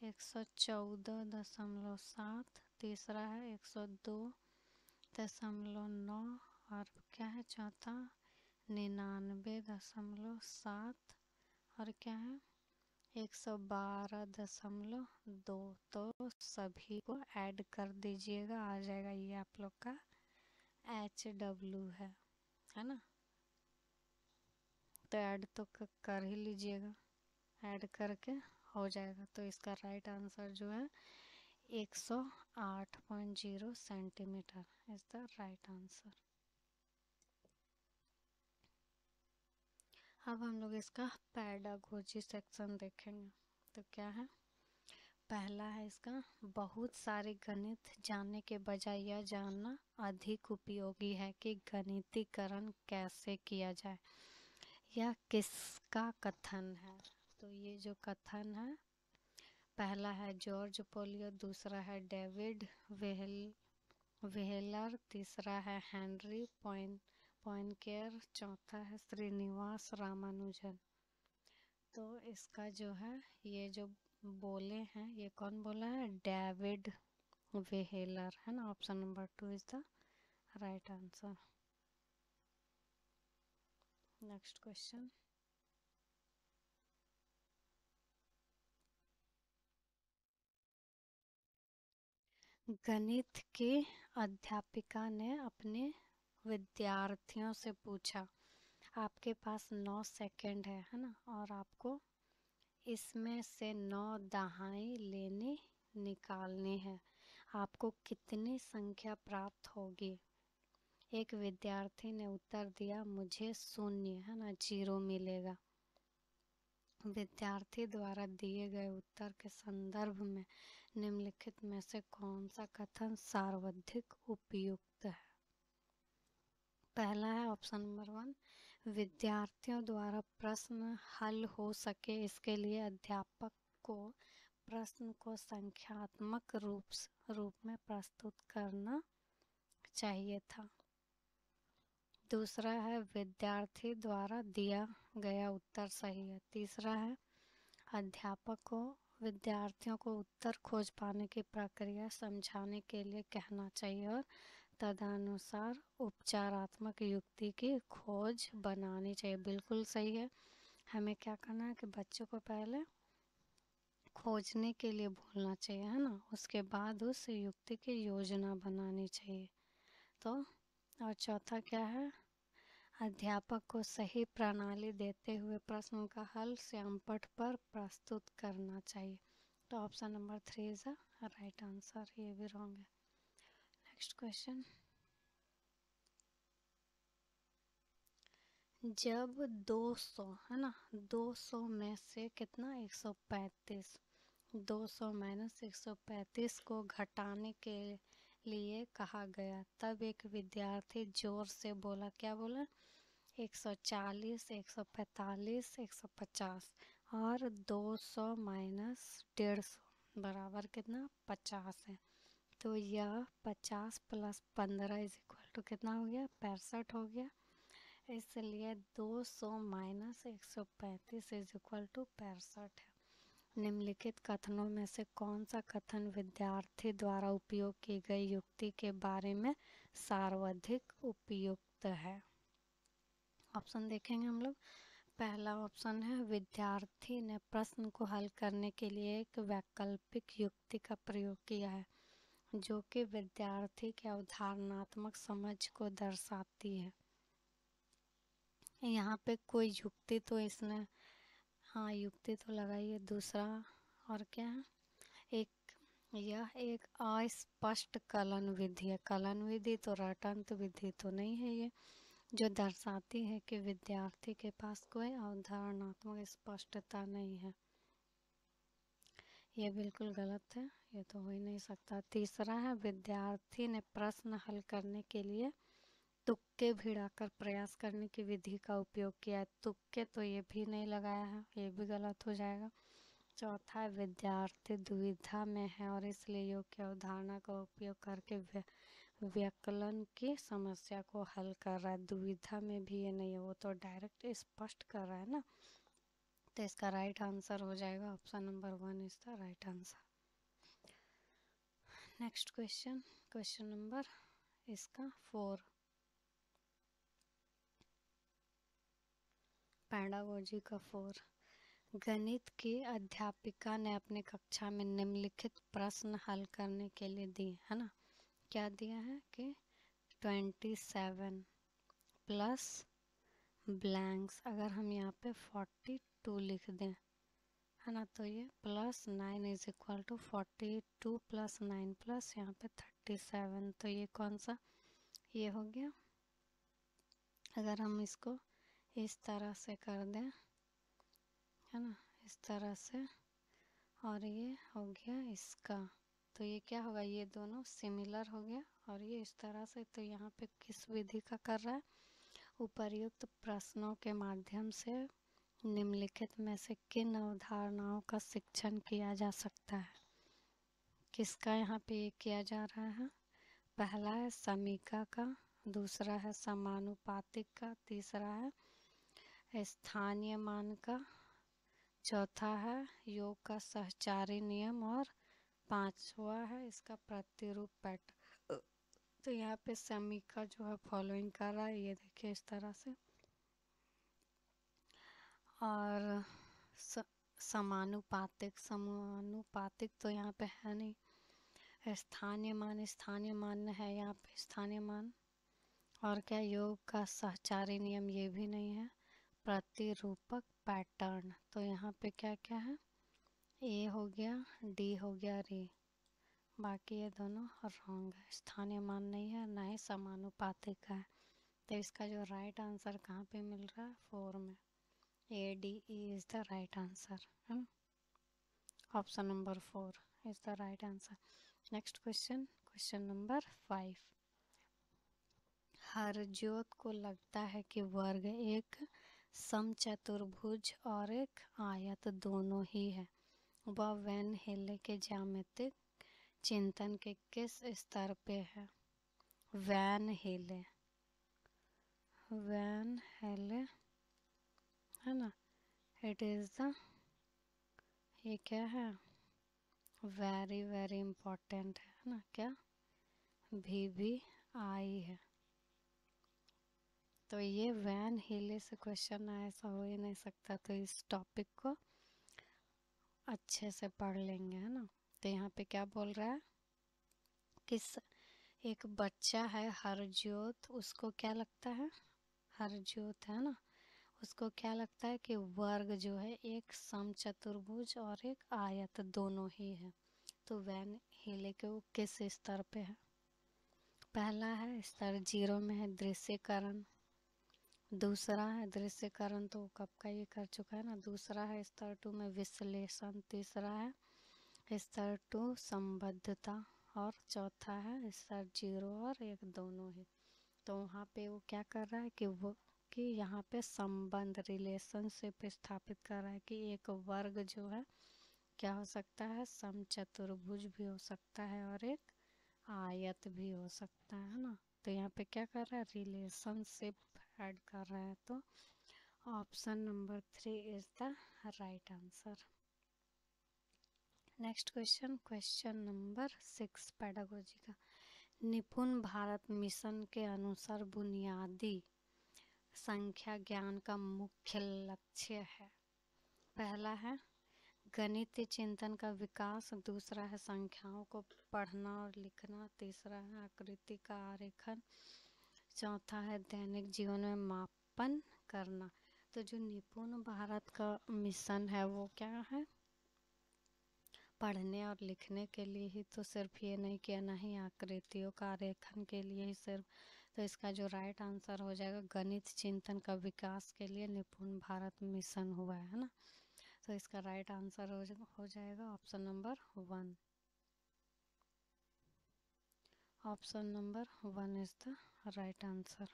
एक सौ चौदह दशमलव सात, तीसरा है एक सौ दो दशमलव नौ और क्या है चौथा निन्यानवे दशमलव सात और क्या है एक सौ बारह दशमलव दो। तो सभी को ऐड कर दीजिएगा, आ जाएगा ये आप लोग का एच डब्ल्यू है, है ना। तो ऐड तो कर ही लीजिएगा, ऐड करके हो जाएगा। तो इसका राइट आंसर जो है एक सौ आठ point zero centimetre is the right answer. अब हम लोग इसका पैडागोजी सेक्शन देखेंगे। तो क्या है, पहला है इसका बहुत सारे गणित जानने के बजाय यह जानना अधिक उपयोगी है कि गणितीकरण कैसे किया जाए। यह किसका कथन है? तो ये जो कथन है, पहला है जॉर्ज पोलियो, दूसरा है डेविड वेहल वेहलर, तीसरा है हेनरी पॉइंट पॉइनकेयर, चौथा है श्रीनिवास रामानुजन। तो इसका जो है, ये जो बोले हैं, ये कौन बोला है? डेविड वेहेलर, है ना। Option number two is the right answer. Next question, गणित के अध्यापिका ने अपने विद्यार्थियों से पूछा, आपके पास नौ सेकंड है, है ना, और आपको इसमें से नौ दहाएं लेने निकालनी है। आपको कितनी संख्या प्राप्त होगी? एक विद्यार्थी ने उत्तर दिया, मुझे शून्य, है ना, जीरो मिलेगा। विद्यार्थी द्वारा दिए गए उत्तर के संदर्भ में निम्नलिखित में से कौन सा कथन सर्वाधिक उपयुक्त है? पहला है ऑप्शन नंबर वन, विद्यार्थियों द्वारा प्रश्न हल हो सके इसके लिए अध्यापक को प्रश्न को संख्यात्मक रूप रूप में प्रस्तुत करना चाहिए था। दूसरा है विद्यार्थी द्वारा दिया गया उत्तर सही है। तीसरा है अध्यापक को विद्यार्थियों को उत्तर खोज पाने की प्रक्रिया समझाने के लिए कहना चाहिए और तदनुसार उपचारात्मक युक्ति की खोज बनानी चाहिए। बिल्कुल सही है। हमें क्या करना है कि बच्चों को पहले खोजने के लिए बोलना चाहिए, है ना, उसके बाद उस युक्ति की योजना बनानी चाहिए। तो और चौथा क्या है, अध्यापक को सही प्रणाली देते हुए प्रश्नों का हल श्यामपट्ट पर प्रस्तुत करना चाहिए। तो option number three is the right answer. ये भी रॉन्ग है। नेक्स्ट क्वेश्चन, जब दो सौ, है ना, दो सौ में से कितना एक सौ पैंतीस, दो सौ माइनस एक सौ पैंतीस को घटाने के लिए कहा गया, तब एक विद्यार्थी जोर से बोला, क्या बोला? एक सौ चालीस, एक सौ पैंतालीस, एक सौ पचास और दो सौ माइनस डेढ़ सौ बराबर कितना? पचास है। तो यह पचास प्लस पंद्रह इज इक्वल टू कितना हो गया? पैंसठ हो गया। इसलिए दो सौ माइनस एक सौ पैंतीस इज इक्वल टू पैंसठ है। निम्नलिखित कथनों में से कौन सा कथन विद्यार्थी द्वारा उपयोग की गई युक्ति के बारे में सर्वाधिक उपयुक्त है? ऑप्शन देखेंगे हम लोग। पहला ऑप्शन है विद्यार्थी ने प्रश्न को हल करने के लिए एक वैकल्पिक युक्ति का प्रयोग किया है जो कि विद्यार्थी के अवधारणात्मक समझ को दर्शाती है। यहाँ पे कोई युक्ति तो इसने, हाँ, युक्ति तो लगाई है। दूसरा और क्या है, एक यह एक अस्पष्ट कलन विधि है। कलन विधि तो रटंत विधि तो नहीं है ये, जो दर्शाती है कि विद्यार्थी के पास कोई अवधारणात्मक स्पष्टता नहीं है। ये बिल्कुल गलत है, ये तो हो ही नहीं सकता। तीसरा है विद्यार्थी ने प्रश्न हल करने के लिए तुक्के भिड़ाकर प्रयास करने की विधि का उपयोग किया है। तुक्के तो ये भी नहीं लगाया है, ये भी गलत हो जाएगा। चौथा है विद्यार्थी दुविधा में है और इसलिए योग्य अवधारणा का उपयोग करके व्यकलन की समस्या को हल कर रहा है। दुविधा में भी ये नहीं है, वो तो डायरेक्ट स्पष्ट कर रहा है ना। तो इसका राइट आंसर हो जाएगा option number one is the right answer. Next question, question number इसका फोर, पैडागोजी का फोर। गणित की अध्यापिका ने अपनी कक्षा में निम्नलिखित प्रश्न हल करने के लिए दिए है ना, क्या दिया है कि ट्वेंटी सेवन प्लस ब्लैंक्स, अगर हम यहाँ पे फोर्टी टू लिख दें है ना, तो ये plus nine is equal to forty two plus nine plus यहाँ पे थर्टी सेवन, तो ये कौन सा ये हो गया। अगर हम इसको इस तरह से कर दें है ना, इस तरह से, और ये हो गया इसका, तो ये क्या होगा, ये दोनों सिमिलर हो गया और ये इस तरह से। तो यहाँ पे किस विधि का कर रहा है, उपर्युक्त प्रश्नों के माध्यम से निम्नलिखित में से किन अवधारणाओं का शिक्षण किया जा सकता है, किसका यहाँ पे ये किया जा रहा है। पहला है समीका का, दूसरा है समानुपातिक का, तीसरा है स्थानीय मान का, चौथा है योग का सहचारी नियम, और पांचवा है इसका प्रतिरूप पैटर्न। तो यहाँ पे समीका जो है फॉलोइंग कर रहा है, ये देखिए इस तरह से, और स, समानुपातिक समानुपातिक तो यहाँ पे है नहीं, स्थानीय मान स्थानीय मान है यहाँ पे स्थानीय मान, और क्या योग का सहचारी नियम ये भी नहीं है, प्रतिरूपक पैटर्न। तो यहाँ पे क्या क्या है, ए हो गया डी हो गया रे, बाकी ये दोनों रॉन्ग है, स्थानीय मान नहीं है ना ही समानुपातिक है। तो इसका जो राइट आंसर कहाँ पे मिल रहा है, फोर में, A D E is the right answer है ना, option number four is the right answer. Next question, question number five. Harjot को लगता है कि वर्ग एक समचतुर्भुज और एक आयत दोनों ही है, वह वैन हेले के ज्यामितिक चिंतन के किस स्तर पे है। वैन हेले, वैन हेले है ना, इट इज द, ये क्या है, वेरी वेरी इम्पोर्टेंट है ना, क्या भी भी आई है। तो ये वैन हेले से क्वेश्चन आया, ऐसा हो ही नहीं सकता। तो इस टॉपिक को अच्छे से पढ़ लेंगे है ना। तो यहाँ पे क्या बोल रहा है, किस एक बच्चा है हरजोत, उसको क्या लगता है, हरजोत है ना, उसको क्या लगता है कि वर्ग जो है एक समचतुर्भुज और एक आयत दोनों ही है। तो वैन हेले के वो किस स्तर पे है, पहला है स्तर जीरो में है दृश्यकरण, दूसरा है दृश्यकरण तो कब का ये कर चुका है ना, दूसरा है स्तर टू में विश्लेषण, तीसरा है स्तर टू संबद्धता, और चौथा है स्तर जीरो और एक दोनों ही। तो वहाँ पे वो क्या कर रहा है कि वो कि यहाँ पे संबंध रिलेशनशिप स्थापित कर रहा है कि एक वर्ग जो है क्या हो सकता है, समचतुर्भुज भी हो सकता है और एक आयत भी हो सकता है ना। तो यहाँ पे क्या कर रहा है, रिलेशनशिप ऐड कर रहा है। तो option number three is the right answer. Next question, question number six, pedagogy का। निपुण भारत मिशन के अनुसार बुनियादी संख्या ज्ञान का मुख्य लक्ष्य है, पहला है गणितीय चिंतन का विकास, दूसरा है संख्याओं को पढ़ना और लिखना, तीसरा है आकृति का आरेखन, चौथा है दैनिक जीवन में मापन करना। तो जो निपुण भारत का मिशन है वो क्या है, पढ़ने और लिखने के लिए ही तो सिर्फ ये नहीं किया, ना ही आकृतियों का आरेखन के लिए ही सिर्फ। तो इसका जो राइट आंसर हो जाएगा, गणित चिंतन का विकास के लिए निपुण भारत मिशन हुआ है ना। तो इसका राइट आंसर हो, जा, हो जाएगा option number one, option number one is the right answer.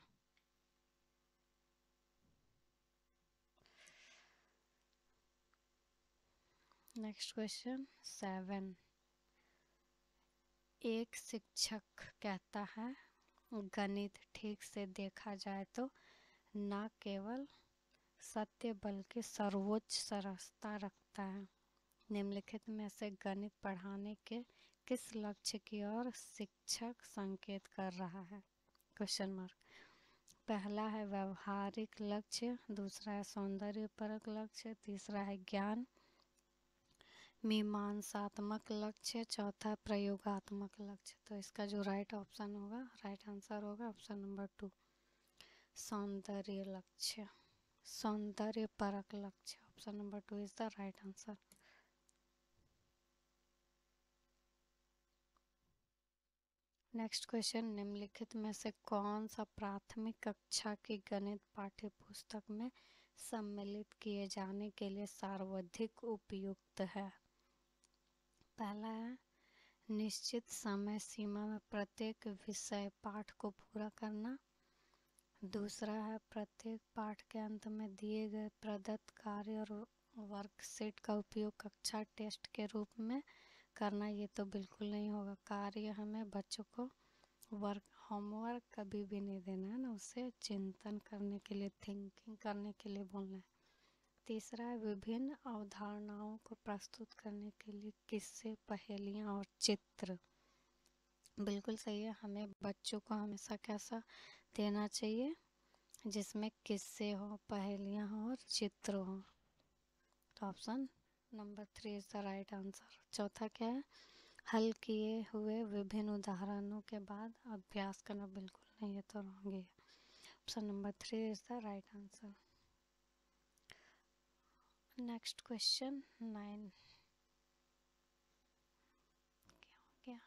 Next question seven. एक शिक्षक कहता है गणित ठीक से देखा जाए तो न केवल सत्य बल्कि सर्वोच्च सरसता रखता है। निम्नलिखित में से गणित पढ़ाने के किस लक्ष्य की ओर शिक्षक संकेत कर रहा है? Question mark. पहला है व्यवहारिक लक्ष्य, दूसरा है सौंदर्य परक लक्ष्य, तीसरा है ज्ञान मीमांसात्मक लक्ष्य, चौथा प्रयोगात्मक लक्ष्य। तो इसका जो राइट ऑप्शन होगा, राइट आंसर होगा ऑप्शन नंबर टू, सौंदर्य लक्ष्य, सौंदर्य परक लक्ष्य। Option number two is the right answer. Next question, निम्नलिखित में से कौन सा प्राथमिक कक्षा की गणित पाठ्य पुस्तक में सम्मिलित किए जाने के लिए सर्वाधिक उपयुक्त है? पहला है निश्चित समय सीमा में प्रत्येक विषय पाठ को पूरा करना, दूसरा है प्रत्येक पाठ के अंत में दिए गए प्रदत्त कार्य और वर्कशीट का उपयोग कक्षा टेस्ट के रूप में करना, ये तो बिल्कुल नहीं होगा। कार्य हमें बच्चों को वर्क होमवर्क कभी भी नहीं देना है ना, उसे चिंतन करने के लिए, थिंकिंग करने के लिए बोलना है। तीसरा है विभिन्न अवधारणाओं को प्रस्तुत करने के लिए किस्से, पहेलियाँ और चित्र। बिल्कुल सही है, हमें बच्चों को हमेशा कैसा देना चाहिए जिसमें किस्से हो, पहेलियाँ हो और चित्र हो। तो option number three is the right answer. चौथा क्या है? हल किए हुए विभिन्न उदाहरणों के बाद अभ्यास करना, बिल्कुल नहीं, ये तो रॉन्ग है। Option number three is the right answer. Next question nine, क्या हो गया?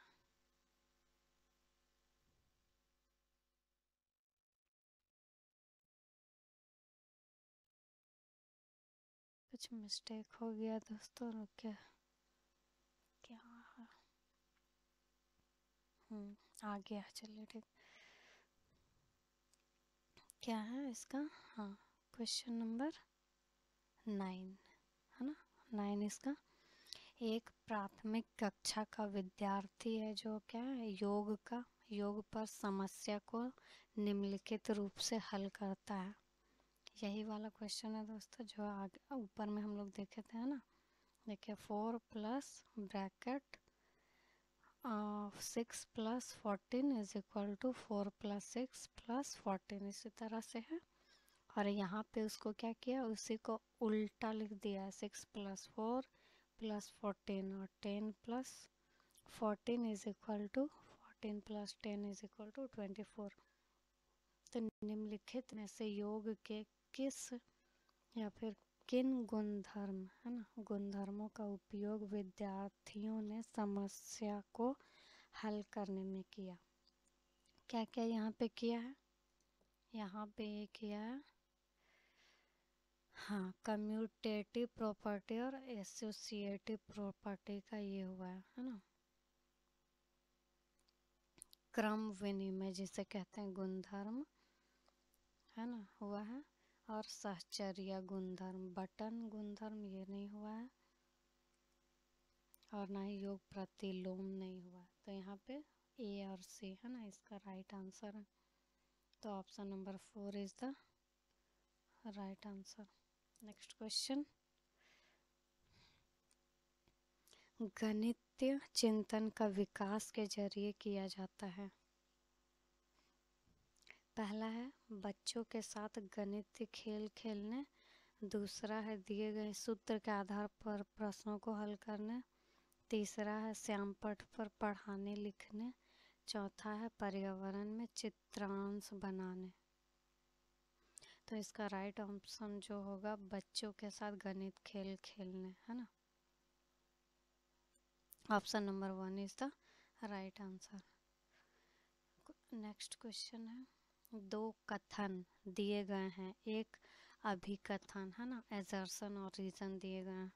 कुछ मिस्टेक हो गया दोस्तों, रुके, क्या है? हम्म आ गया, चलिए ठीक। क्या है इसका? हाँ, क्वेश्चन नंबर नाइन है ना, नाइन इसका। एक प्राथमिक कक्षा का विद्यार्थी है जो क्या है, योग का योग पर समस्या को निम्नलिखित रूप से हल करता है। यही वाला क्वेश्चन है दोस्तों जो आगे ऊपर में हम लोग देखे थे, है ना। देखिए, four plus bracket six plus fourteen is equal to four plus six plus fourteen, इसी तरह से है। और यहाँ पे उसको क्या किया, उसी को उल्टा लिख दिया है, six plus four plus fourteen, और ten plus fourteen is equal to fourteen plus ten is equal to twenty four. तो निम्नलिखित में से योग के किस या फिर किन गुणधर्म है ना, गुणधर्मों का उपयोग विद्यार्थियों ने समस्या को हल करने में किया? क्या क्या यहाँ पे किया है? यहाँ पे ये किया है, हाँ, कम्यूटेटिव प्रॉपर्टी और एसोसिएटिव प्रॉपर्टी का ये हुआ है, है ना, क्रम विनिमय जिसे कहते हैं गुणधर्म, है ना, हुआ है। और सहचर्या गुणधर्म, बटन गुणधर्म ये नहीं हुआ है, और ना ही योग प्रतिलोम नहीं हुआ है। तो यहाँ पे ए और सी है ना, इसका राइट आंसर है। तो option number four is the right answer. Next question, गणितीय चिंतन का विकास के जरिए किया जाता है। पहला है बच्चों के साथ गणितीय खेल खेलने, दूसरा है दिए गए सूत्र के आधार पर प्रश्नों को हल करने, तीसरा है श्यामपट्ट पर पढ़ाने लिखने, चौथा है पर्यावरण में चित्रांश बनाने। तो इसका राइट ऑप्शन जो होगा, बच्चों के साथ गणित खेल खेलने, है ना। Option number one is the right answer. Next question है, दो कथन दिए गए हैं, एक अभिकथन है ना, एजर्शन और रीजन दिए गए हैं।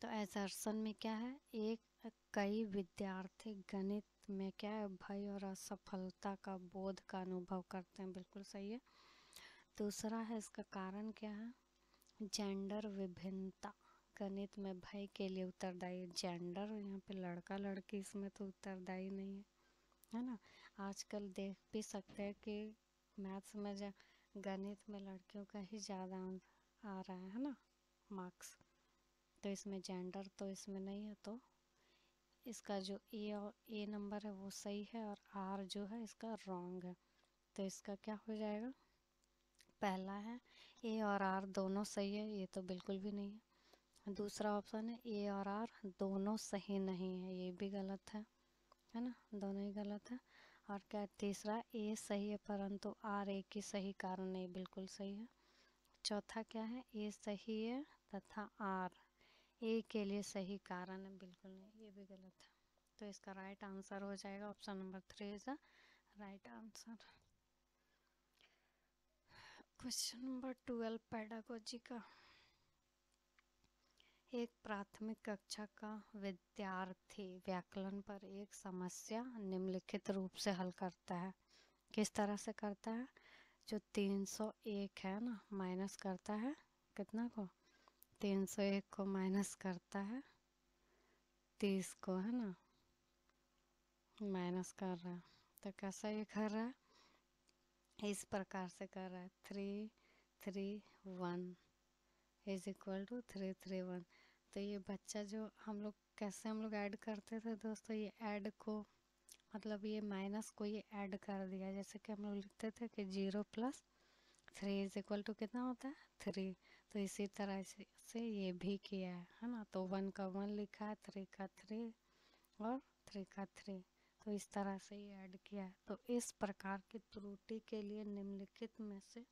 तो एजर्शन में क्या है, एक कई विद्यार्थी गणित में क्या है, भय और असफलता का बोध का अनुभव करते हैं, बिल्कुल सही है। दूसरा है, इसका कारण क्या है, जेंडर विभिन्नता गणित में भय के लिए उत्तरदायी, जेंडर यहाँ पे लड़का लड़की, इसमें तो उत्तरदायी नहीं है, है ना। आजकल देख भी सकते हैं कि मैथ्स में, गणित में लड़कियों का ही ज़्यादा आ रहा है ना मार्क्स, तो इसमें जेंडर तो इसमें नहीं है, तो इसका जो ए और ए नंबर है वो सही है और आर जो है इसका रॉन्ग है। तो इसका क्या हो जाएगा, पहला है ए और आर दोनों सही है, ये तो बिल्कुल भी नहीं है। दूसरा ऑप्शन है ए और आर दोनों सही नहीं है, ये भी गलत है, है ना, दोनों ही गलत है। और क्या तीसरा ए सही है परंतु आर ए की सही कारण नहीं, बिल्कुल सही है। चौथा क्या है, ए सही है तथा आर ए के लिए सही कारण है, बिल्कुल नहीं, ये भी गलत है। तो इसका राइट आंसर हो जाएगा option number three is the right answer. Question number twelve pedagogy का। एक प्राथमिक कक्षा का विद्यार्थी व्याकरण पर एक समस्या निम्नलिखित रूप से हल करता है। किस तरह से करता है, जो तीन सौ एक है ना माइनस करता है कितना को, तीन सौ एक को माइनस करता है तीस को, है ना, माइनस कर रहा है। तो कैसा ये कर रहा है, इस प्रकार से कर रहा है, three three one is equal to three three one. तो ये बच्चा जो हम लोग कैसे हम लोग ऐड करते थे दोस्तों, ये ऐड को मतलब ये माइनस को ये ऐड कर दिया, जैसे कि हम लोग लिखते थे कि zero plus three is equal to कितना होता है थ्री। तो इसी तरह से ये भी किया है, है ना, तो वन का वन लिखा है, थ्री का थ्री और थ्री का थ्री, तो इस तरह से ये ऐड किया है। तो इस प्रकार की त्रुटि के लिए निम्नलिखित में से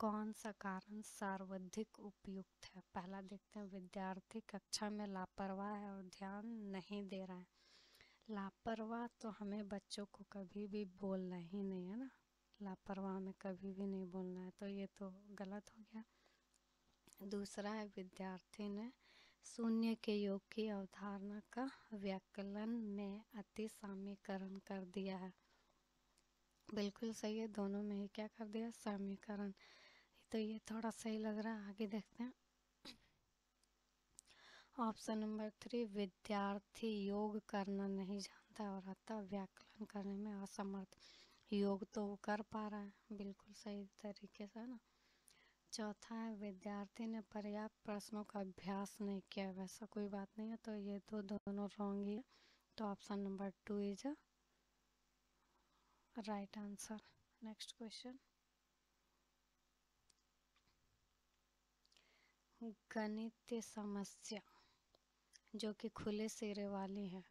कौन सा कारण सर्वाधिक उपयुक्त है। पहला देखते हैं, विद्यार्थी कक्षा में लापरवाह है और ध्यान नहीं दे रहा है। लापरवाह तो हमें बच्चों को कभी भी बोलना ही नहीं है ना, लापरवाह में कभी भी नहीं बोलना है, तो ये तो गलत हो गया। दूसरा है, विद्यार्थी ने शून्य के योग की अवधारणा का व्याकरण में अति साम्यकरण कर दिया है, बिल्कुल सही है, दोनों में ही क्या कर दिया, समीकरण। तो ये थोड़ा सही लग रहा है, आगे देखते हैं। ऑप्शन नंबर थ्री, विद्यार्थी योग करना नहीं जानता और अतः व्याकरण करने में असमर्थ, योग तो वो कर पा रहा है बिल्कुल सही तरीके से, है ना। चौथा है, विद्यार्थी ने पर्याप्त प्रश्नों का अभ्यास नहीं किया, वैसा कोई बात नहीं है, तो ये तो दोनों रॉन्ग ही है, तो option number two is a right answer. Next question, गणितीय समस्या जो कि खुले सिरे वाली है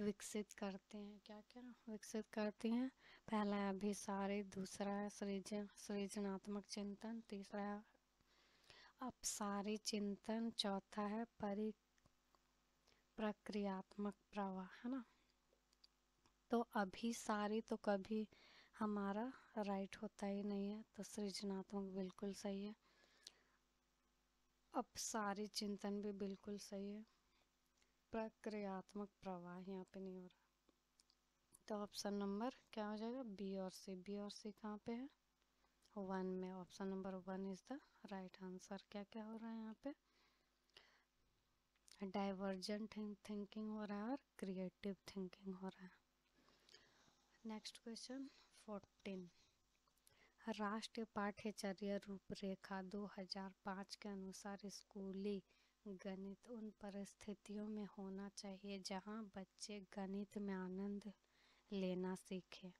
विकसित करते हैं, क्या क्या विकसित करती हैं, पहला है अभिसारी, दूसरा है सृजन सृजनात्मक चिंतन, तीसरा है अपसारी चिंतन, चौथा है परि प्रक्रियात्मक प्रवाह, है ना। तो अभिसारी तो कभी हमारा राइट होता ही नहीं है, तो सृजनात्मक बिल्कुल सही है, अपसारी चिंतन भी बिल्कुल सही है, प्रक्रियात्मक प्रवाह यहाँ पे नहीं हो रहा, तो ऑप्शन नंबर क्या हो जाएगा बी और सी। बी और सी कहाँ पे है, वन में, option number one is the right answer. क्या क्या हो रहा है यहाँ पे, डाइवर्जेंट थिंकिंग हो रहा है और क्रिएटिव थिंकिंग हो रहा है। नेक्स्ट क्वेश्चन फोर्टीन, राष्ट्रीय पाठ्यचर्या रूपरेखा दो हज़ार पाँच के अनुसार स्कूली गणित उन परिस्थितियों में होना चाहिए जहां बच्चे गणित में आनंद लेना सीखें।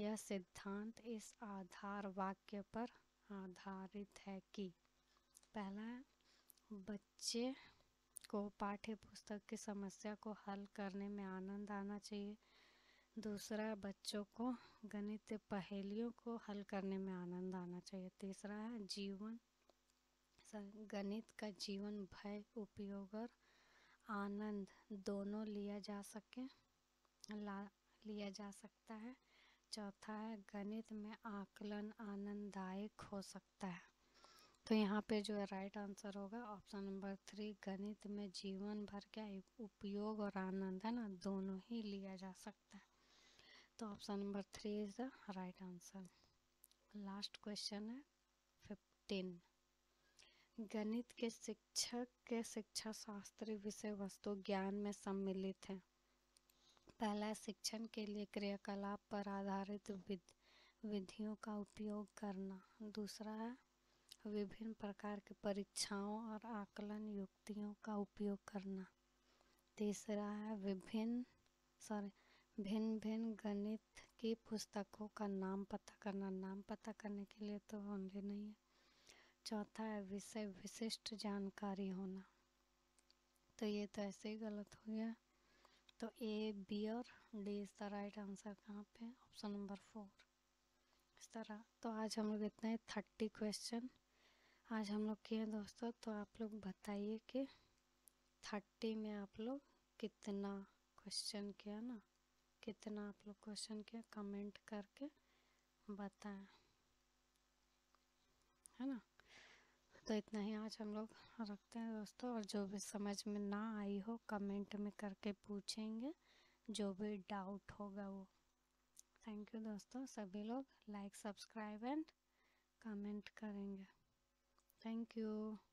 यह सिद्धांत इस आधार वाक्य पर आधारित है कि पहला है, बच्चे को पाठ्य पुस्तक की समस्या को हल करने में आनंद आना चाहिए। दूसरा, बच्चों को गणित पहेलियों को हल करने में आनंद आना चाहिए। तीसरा है, जीवन गणित का जीवन भय उपयोग और आनंद दोनों लिया जा सके ला लिया जा सकता है। चौथा है, गणित में आकलन आनंददायक हो सकता है। तो यहाँ पे जो राइट आंसर होगा ऑप्शन नंबर थ्री, गणित में जीवन भर का उपयोग और आनंद, है ना, दोनों ही लिया जा सकता है, तो option number three is the right answer. Last question है फिफ्टीन, गणित के शिक्षक के शिक्षा शास्त्री विषय वस्तु ज्ञान में सम्मिलित है। पहला, शिक्षण के लिए क्रियाकलाप पर आधारित विध, विधियों का उपयोग करना। दूसरा है, विभिन्न प्रकार के परीक्षाओं और आकलन युक्तियों का उपयोग करना। तीसरा है विभिन्न सॉरी भिन्न भिन्न गणित की पुस्तकों का नाम पता करना। नाम पता करने के लिए तो ओनली नहीं है। चौथा है विषय विशिष्ट जानकारी होना। तो ये तो ऐसे ही गलत हो गया। तो ए, बी और डी इस तरह राइट आंसर कहाँ पे है? Option number four. इस तरह तो आज हम लोग इतना ही, थर्टी क्वेश्चन आज हम लोग किए दोस्तों। तो आप लोग बताइए कि थर्टी में आप लोग कितना क्वेश्चन किया ना, कितना आप लोग क्वेश्चन किया, कमेंट करके बताएं, है ना। तो इतना ही आज हम लोग रखते हैं दोस्तों। और जो भी समझ में ना आई हो कमेंट में करके पूछेंगे, जो भी डाउट होगा वो। थैंक यू दोस्तों, सभी लोग लाइक सब्सक्राइब एंड कमेंट करेंगे। Thank you.